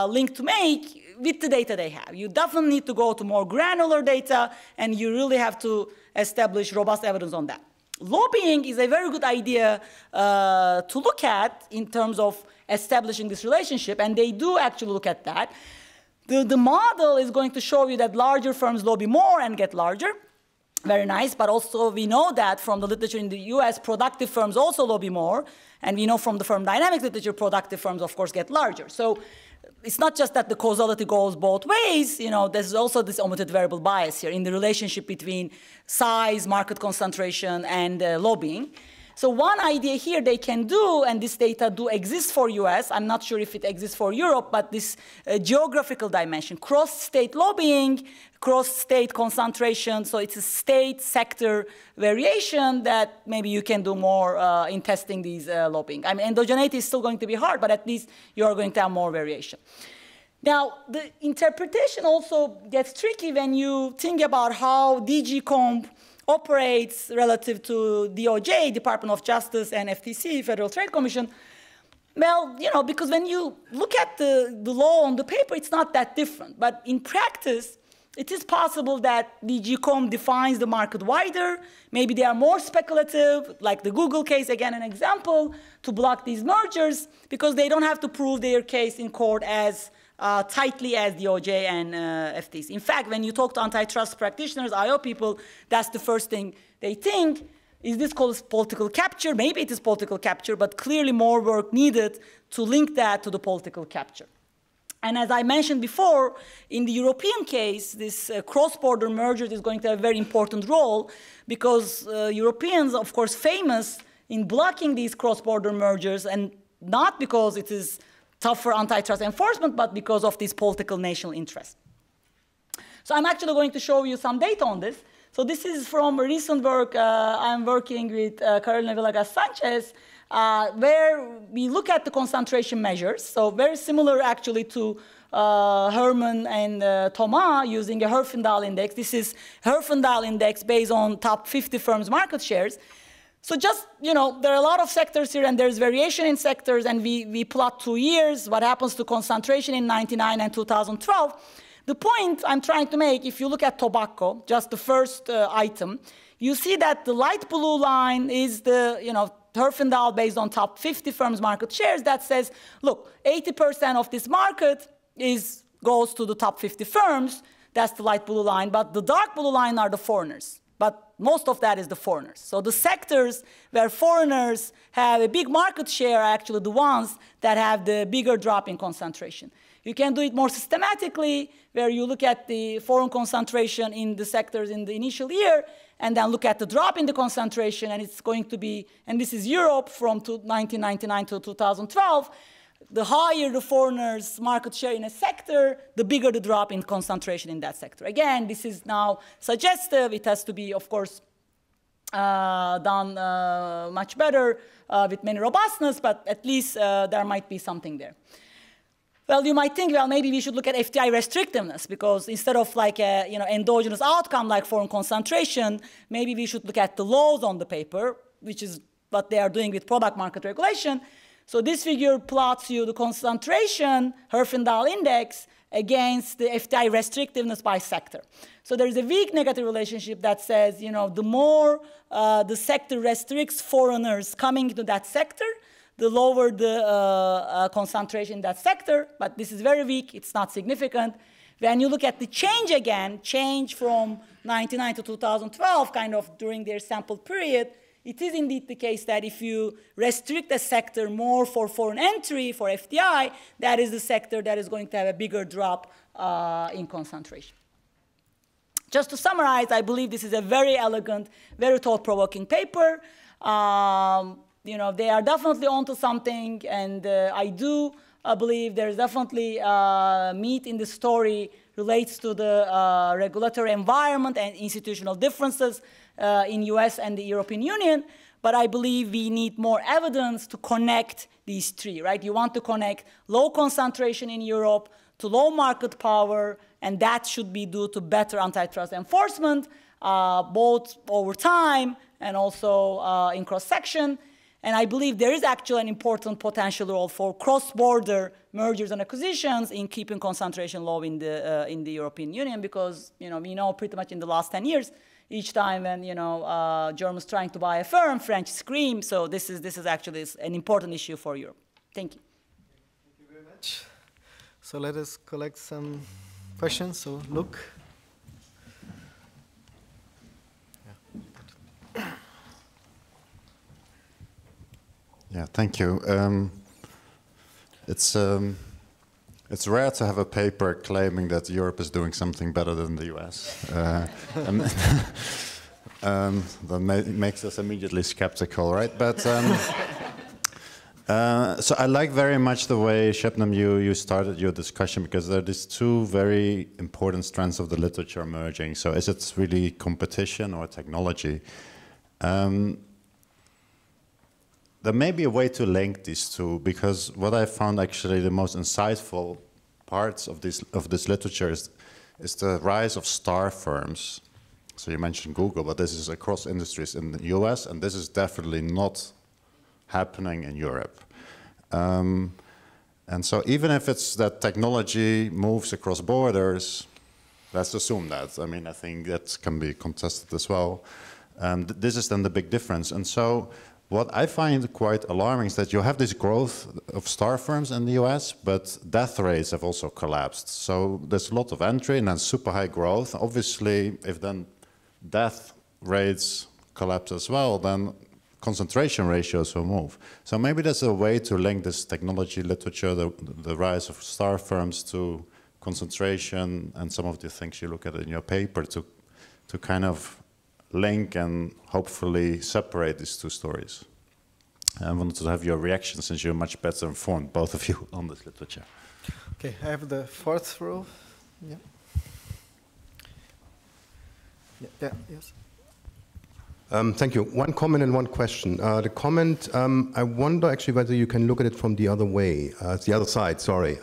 link to make with the data they have. You definitely need to go to more granular data, and you really have to establish robust evidence on that. Lobbying is a very good idea to look at in terms of establishing this relationship, and they do actually look at that. The model is going to show you that larger firms lobby more and get larger. Very nice, but also we know that from the literature in the US, productive firms also lobby more, and we know from the firm dynamics literature, productive firms, of course, get larger. So it's not just that the causality goes both ways, you know, there's also this omitted variable bias here in the relationship between size, market concentration, and lobbying. So one idea here they can do, and this data do exist for US, I'm not sure if it exists for Europe, but this geographical dimension, cross-state lobbying, cross-state concentration, so it's a state-sector variation that maybe you can do more in testing these lobbying. I mean, endogeneity is still going to be hard, but at least you are going to have more variation. Now, the interpretation also gets tricky when you think about how DG COMP operates relative to DOJ, Department of Justice, and FTC, Federal Trade Commission. Well, you know, because when you look at the law on the paper, it's not that different, but in practice, it is possible that DG COMP defines the market wider. Maybe they are more speculative, like the Google case, again, an example, to block these mergers because they don't have to prove their case in court as tightly as DOJ and FTC. In fact, when you talk to antitrust practitioners, IO people, that's the first thing they think. Is this called political capture? Maybe it is political capture, but clearly more work needed to link that to the political capture. And as I mentioned before, in the European case, this cross-border merger is going to have a very important role because Europeans, of course, famous in blocking these cross-border mergers, and not because it is tougher antitrust enforcement, but because of these political national interests. So I'm actually going to show you some data on this. So this is from recent work I'm working with Carolina Villegas-Sánchez, where we look at the concentration measures. So very similar actually to Herman and Thomas using a Herfindahl index. This is Herfindahl index based on top 50 firms' market shares. So just, you know, there are a lot of sectors here and there's variation in sectors, and we plot 2 years, what happens to concentration in 1999 and 2012. The point I'm trying to make, if you look at tobacco, just the first item, you see that the light blue line is the, you know, Herfindahl based on top 50 firms' market shares that says, look, 80% of this market goes to the top 50 firms. That's the light blue line, but the dark blue line are the foreigners. But most of that is the foreigners. So the sectors where foreigners have a big market share are actually the ones that have the bigger drop in concentration. You can do it more systematically, where you look at the foreign concentration in the sectors in the initial year, and then look at the drop in the concentration, and it's going to be, and this is Europe from 1999 to 2012, the higher the foreigners' market share in a sector, the bigger the drop in concentration in that sector. Again, this is now suggestive. It has to be, of course, done much better with many robustness, but at least there might be something there. Well, you might think, well, maybe we should look at FDI restrictiveness, because instead of like a, you know, endogenous outcome like foreign concentration, maybe we should look at the laws on the paper, which is what they are doing with product market regulation. So this figure plots you the concentration, Herfindahl index, against the FDI restrictiveness by sector. So there is a weak negative relationship that says, you know, the more the sector restricts foreigners coming to that sector, the lower the concentration in that sector. But this is very weak, it's not significant. When you look at the change again, change from 1999 to 2012, kind of during their sample period, it is indeed the case that if you restrict a sector more for foreign entry, for FDI, that is the sector that is going to have a bigger drop in concentration. Just to summarize, I believe this is a very elegant, very thought-provoking paper. You know, they are definitely onto something, and I do believe there's definitely meat in the story relates to the regulatory environment and institutional differences in US and the European Union. But I believe we need more evidence to connect these three, right? You want to connect low concentration in Europe to low market power, and that should be due to better antitrust enforcement, both over time and also in cross-section. And I believe there is actually an important potential role for cross-border mergers and acquisitions in keeping concentration low in the European Union, because, you know, we know pretty much in the last 10 years, each time when, you know, Germans trying to buy a firm, French scream. So this is actually an important issue for Europe. Thank you. Thank you very much. So let us collect some questions. So Luke. Yeah, thank you. It's rare to have a paper claiming that Europe is doing something better than the US. That makes us immediately skeptical, right? But so I like very much the way, Şebnem, you started your discussion, because there are these two very important strands of the literature merging. So is it really competition or technology? There may be a way to link these two, because what I found actually the most insightful parts of this literature is the rise of star firms. So you mentioned Google, but this is across industries in the US, and this is definitely not happening in Europe. And so even if it's that technology moves across borders, let's assume that. I mean, I think that can be contested as well. This is then the big difference. And so what I find quite alarming is that you have this growth of star firms in the US, but death rates have also collapsed. So there's a lot of entry and then super high growth. Obviously, if then death rates collapse as well, then concentration ratios will move. So maybe there's a way to link this technology literature, the rise of star firms, to concentration and some of the things you look at in your paper to kind of link and hopefully separate these two stories. I wanted to have your reaction since you're much better informed, both of you, on this literature. Okay, I have the fourth row. Yeah. Yes. Thank you. One comment and one question. The comment, I wonder actually whether you can look at it from the other way, the other side, sorry,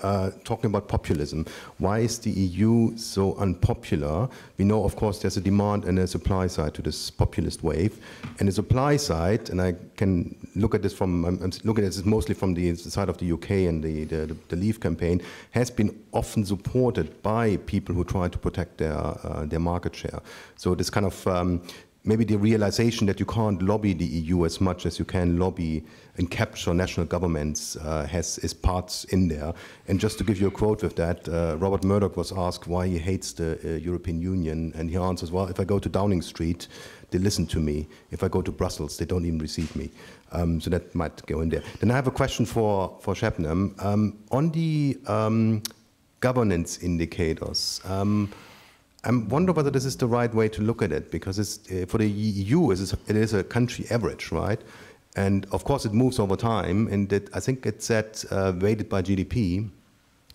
talking about populism. Why is the EU so unpopular? We know, of course, there's a demand and a supply side to this populist wave. And the supply side, and I can look at this from, I'm looking at this mostly from the side of the UK and the Leave campaign, has been often supported by people who try to protect their market share. So this kind of, maybe the realization that you can't lobby the EU as much as you can lobby and capture national governments has parts in there. And just to give you a quote with that, Robert Murdoch was asked why he hates the European Union, and he answers, well, if I go to Downing Street, they listen to me. If I go to Brussels, they don't even receive me. So that might go in there. Then I have a question for Şebnem. On the governance indicators, I wonder whether this is the right way to look at it, because it's, for the EU, it is a country average, right? And of course, it moves over time, and I think it's set weighted by GDP.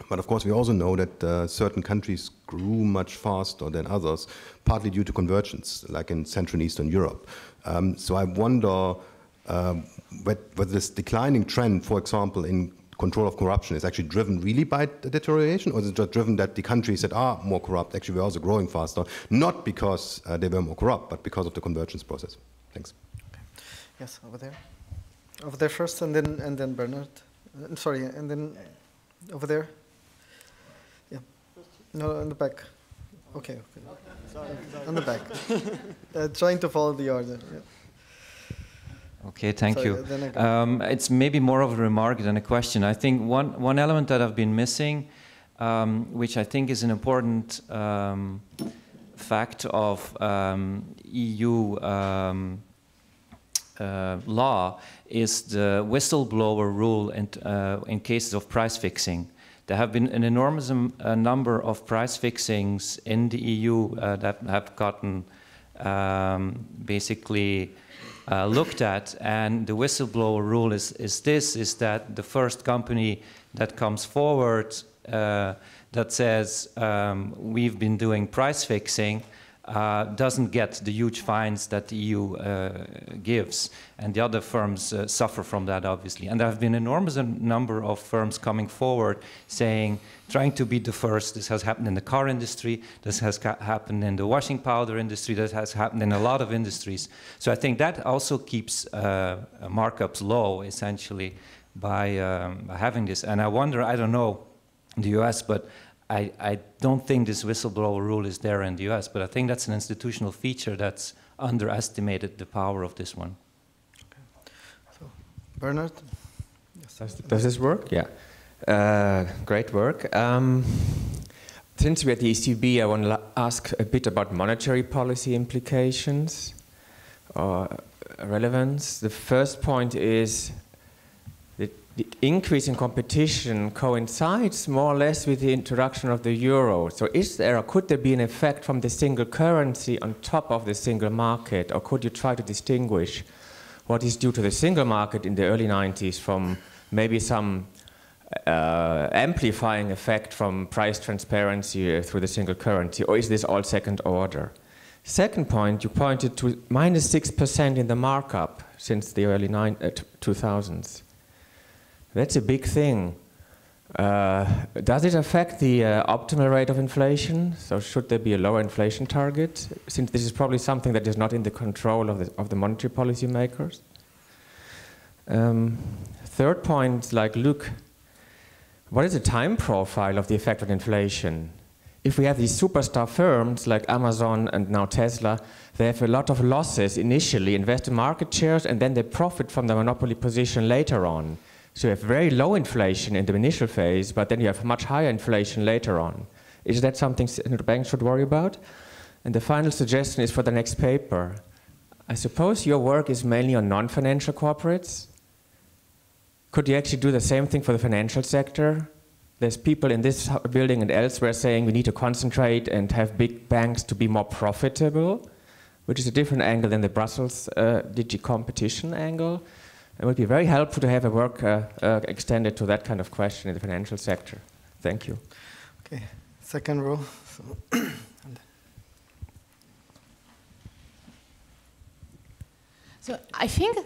But of course, we also know that certain countries grew much faster than others, partly due to convergence, like in Central and Eastern Europe. So I wonder whether this declining trend, for example, in control of corruption is actually driven really by the deterioration, or is it just driven that the countries that are more corrupt actually were also growing faster, not because they were more corrupt, but because of the convergence process? Thanks. Okay. Yes, over there first, and then Bernard. I'm sorry, and then over there. Yeah, no, in the back. Okay, okay. Sorry, in the back. Trying to follow the order. Yeah. Okay, thank you. It's maybe more of a remark than a question. I think one element that I've been missing, which I think is an important fact of EU law, is the whistleblower rule in cases of price fixing. There have been an enormous number of price fixings in the EU that have gotten basically looked at, and the whistleblower rule is that the first company that comes forward that says we've been doing price fixing doesn't get the huge fines that the EU gives, and the other firms suffer from that, obviously. And there have been an enormous number of firms coming forward saying, trying to be the first. This has happened in the car industry, this has happened in the washing powder industry, this has happened in a lot of industries. So I think that also keeps markups low, essentially, by having this. And I wonder, I don't know, the US, but I don't think this whistleblower rule is there in the US, but I think that's an institutional feature that's underestimated, the power of this one. Okay. So, Bernard? Yes. Does this work? Yeah. Great work. Since we're at the ECB, I want to ask a bit about monetary policy implications or relevance. The first point is the increase in competition coincides more or less with the introduction of the euro. So is there or could there be an effect from the single currency on top of the single market? Or could you try to distinguish what is due to the single market in the early 90s from maybe some amplifying effect from price transparency through the single currency? Or is this all second order? Second point, you pointed to -6% in the markup since the early 2000s. That's a big thing. Does it affect the optimal rate of inflation? So should there be a lower inflation target? Since this is probably something that is not in the control of the monetary policy makers. Third point, like Luke, what is the time profile of the effect on inflation? If we have these superstar firms like Amazon and now Tesla, they have a lot of losses initially, invest in market shares, and then they profit from the monopoly position later on. So you have very low inflation in the initial phase, but then you have much higher inflation later on. Is that something central banks should worry about? And the final suggestion is for the next paper. I suppose your work is mainly on non-financial corporates. Could you actually do the same thing for the financial sector? There's people in this building and elsewhere saying we need to concentrate and have big banks to be more profitable, which is a different angle than the Brussels DG competition angle. It would be very helpful to have a work extended to that kind of question in the financial sector. Thank you. Okay, second row. So so I think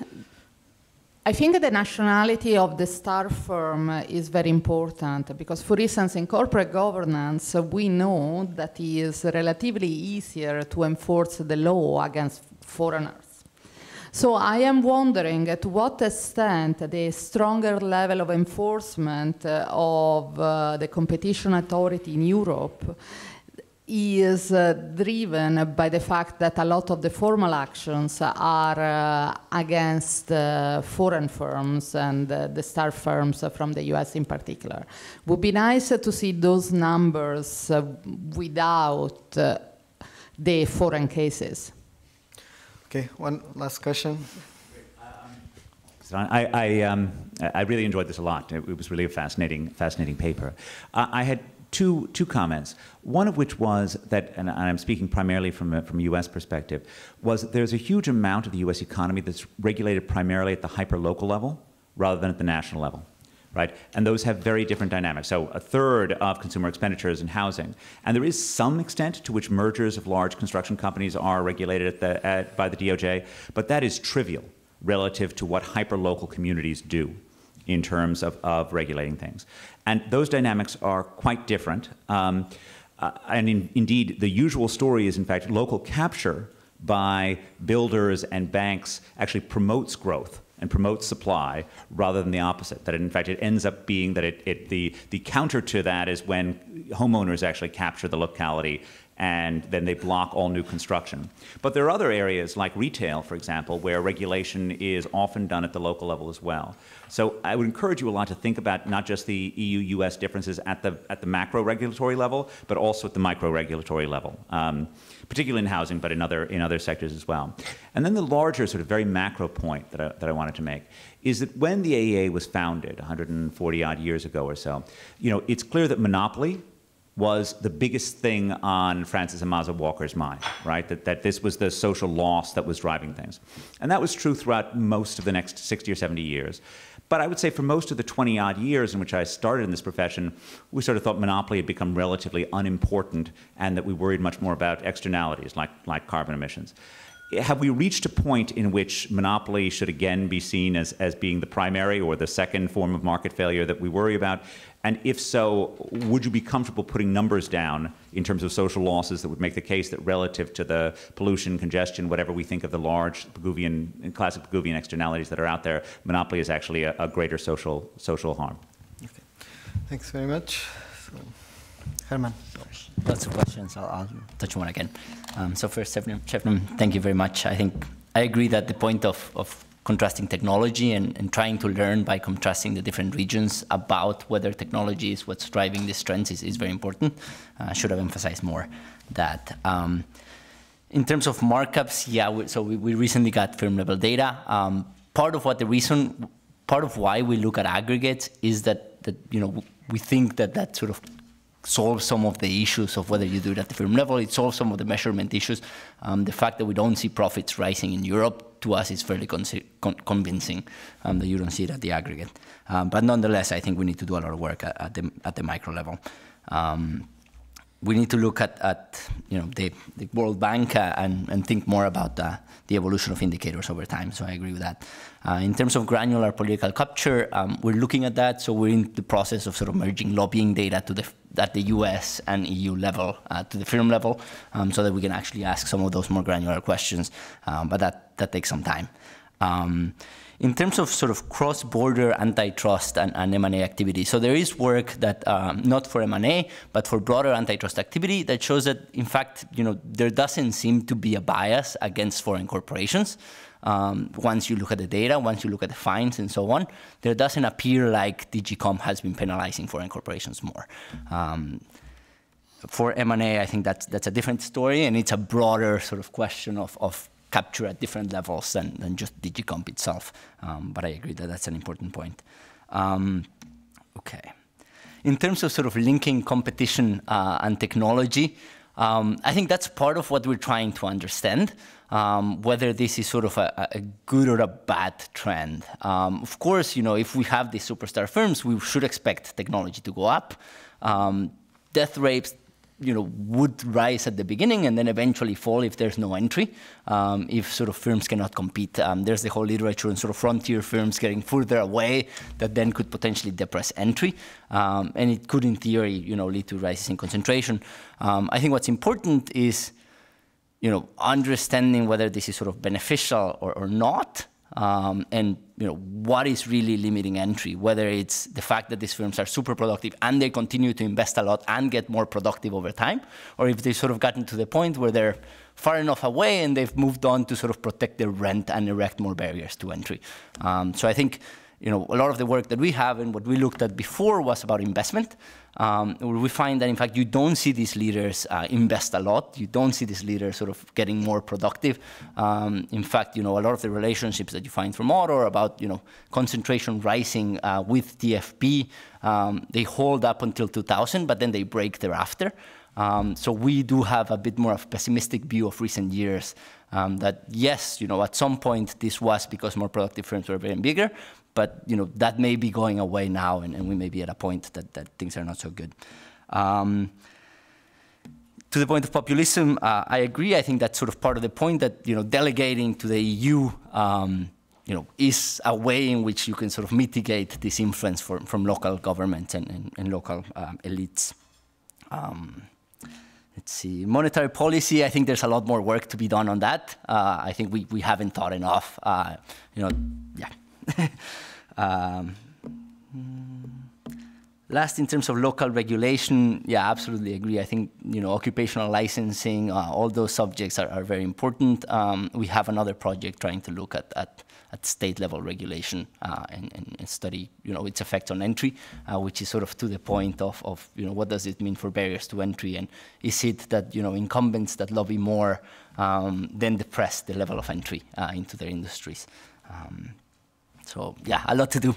the nationality of the star firm is very important because, for instance, in corporate governance, we know that it is relatively easier to enforce the law against foreigners. So I am wondering to what extent the stronger level of enforcement of the competition authority in Europe is driven by the fact that a lot of the formal actions are against foreign firms and the star firms from the US in particular. It would be nice to see those numbers without the foreign cases. Okay, one last question. I really enjoyed this a lot. It was really a fascinating paper. I had two comments, one of which was that, and I'm speaking primarily from a U.S. perspective, was that there's a huge amount of the U.S. economy that's regulated primarily at the hyper-local level rather than at the national level, right? And those have very different dynamics. So a third of consumer expenditures in housing. And there is some extent to which mergers of large construction companies are regulated at by the DOJ, but that is trivial relative to what hyper-local communities do in terms of regulating things. And those dynamics are quite different. And indeed, the usual story is, in fact, local capture by builders and banks actually promotes growth and promotes supply rather than the opposite. That, in fact, it ends up being that the counter to that is when homeowners actually capture the locality and then they block all new construction. But there are other areas, like retail, for example, where regulation is often done at the local level as well. So I would encourage you a lot to think about not just the EU-US differences at the macro-regulatory level, but also at the micro-regulatory level, particularly in housing, but in other sectors as well. And then the larger, sort of very macro point that I wanted to make is that when the AEA was founded 140-odd years ago or so, you know, it's clear that monopoly was the biggest thing on Francis Amaza Walker's mind, right? That this was the social loss that was driving things. And that was true throughout most of the next 60 or 70 years. But I would say for most of the 20-odd years in which I started in this profession, we sort of thought monopoly had become relatively unimportant and that we worried much more about externalities like carbon emissions. Have we reached a point in which monopoly should again be seen as being the primary or the second form of market failure that we worry about? And if so, would you be comfortable putting numbers down in terms of social losses that would make the case that relative to the pollution, congestion, whatever we think of the large Pigouvian, classic Pigouvian externalities that are out there, monopoly is actually a greater social harm? Okay. Thanks very much. So, Herman. Lots of questions. I'll touch one again. So first, Şebnem, thank you very much. I think I agree that the point of contrasting technology and trying to learn by contrasting the different regions about whether technology is what's driving these trends is very important. I should have emphasized more that. In terms of markups, yeah, we recently got firm-level data. Part of why we look at aggregates is that you know, we think that sort of solve some of the issues of whether you do it at the firm level. It solves some of the measurement issues. The fact that we don't see profits rising in Europe, to us, is fairly convincing that you don't see it at the aggregate. But nonetheless, I think we need to do a lot of work at the micro level. We need to look at you know, the World Bank and think more about the evolution of indicators over time. So I agree with that. In terms of granular political capture, we're looking at that. So we're in the process of sort of merging lobbying data at the US and EU level, to the firm level, so that we can actually ask some of those more granular questions. But that takes some time. In terms of sort of cross-border antitrust and M&A activity, so there is work that, not for M&A, but for broader antitrust activity that shows that, in fact, you know, there doesn't seem to be a bias against foreign corporations. Once you look at the data, once you look at the fines and so on, there doesn't appear like DG COMP has been penalizing foreign corporations more. For M&A, I think that's a different story, and it's a broader sort of question of capture at different levels than just DG COMP itself. But I agree that that's an important point. Okay. In terms of sort of linking competition and technology, I think that's part of what we're trying to understand, whether this is sort of a good or a bad trend. Of course, you know, if we have these superstar firms, we should expect technology to go up. Death rates, you know, would rise at the beginning and then eventually fall if there's no entry, if sort of firms cannot compete. There's the whole literature on sort of frontier firms getting further away that then could potentially depress entry. And it could, in theory, you know, lead to rises in concentration. I think what's important is, you know, understanding whether this is sort of beneficial or not, and, you know, what is really limiting entry, whether it's the fact that these firms are super productive and they continue to invest a lot and get more productive over time, or if they've sort of gotten to the point where they're far enough away and they've moved on to sort of protect their rent and erect more barriers to entry. So I think, you know, a lot of the work that we have and what we looked at before was about investment, where we find that, in fact, you don't see these leaders invest a lot. You don't see these leaders sort of getting more productive. In fact, you know, a lot of the relationships that you find from Otto about, you know, concentration rising with TFP, they hold up until 2000, but then they break thereafter. So we do have a bit more of a pessimistic view of recent years, that, yes, you know, at some point this was because more productive firms were getting bigger, but, you know, that may be going away now, and we may be at a point that things are not so good. To the point of populism, I agree. I think that's sort of part of the point that, you know, delegating to the EU, you know, is a way in which you can sort of mitigate this influence from local governments and local elites. Let's see, monetary policy, I think there's a lot more work to be done on that. I think we haven't thought enough, you know, yeah. Last, in terms of local regulation, yeah, absolutely agree. I think, you know, occupational licensing, all those subjects are very important. We have another project trying to look at state-level regulation and study, you know, its effects on entry, which is sort of to the point of, you know, what does it mean for barriers to entry, and is it that, you know, incumbents that lobby more then depress the level of entry into their industries. So, yeah, a lot to do.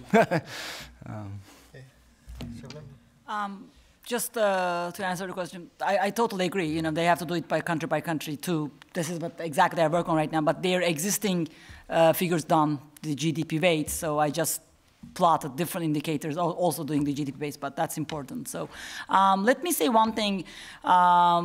Just to answer the question, I totally agree. You know, they have to do it by country too. This is what exactly I work on right now, but their existing figures done, the GDP weights, so I just plotted different indicators, also doing the GDP weights, but that's important. So let me say one thing. I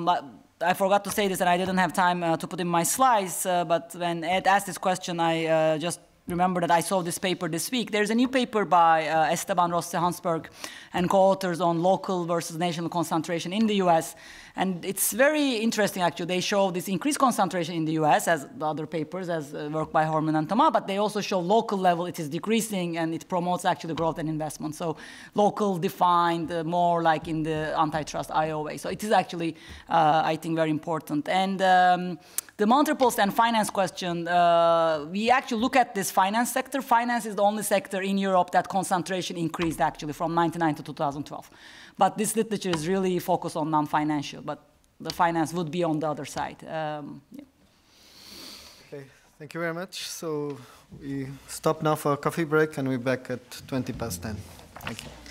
forgot to say this, and I didn't have time to put in my slides, but when Ed asked this question, I just remember that I saw this paper this week. There's a new paper by Esteban Rossi-Hansberg and co-authors on local versus national concentration in the US. And it's very interesting, actually. They show this increased concentration in the US, as the other papers, as work by Horman and Tama, but they also show local level it is decreasing, and it promotes actually growth and investment. So local defined more like in the antitrust IO way. So it is actually, I think, very important. And the monetary policy and finance question, we actually look at this finance sector. Finance is the only sector in Europe that concentration increased, actually, from 1999 to 2012. But this literature is really focused on non-financial, but the finance would be on the other side. Yeah. Okay, thank you very much. So we stop now for a coffee break, and we're back at 20 past 10. Thank you.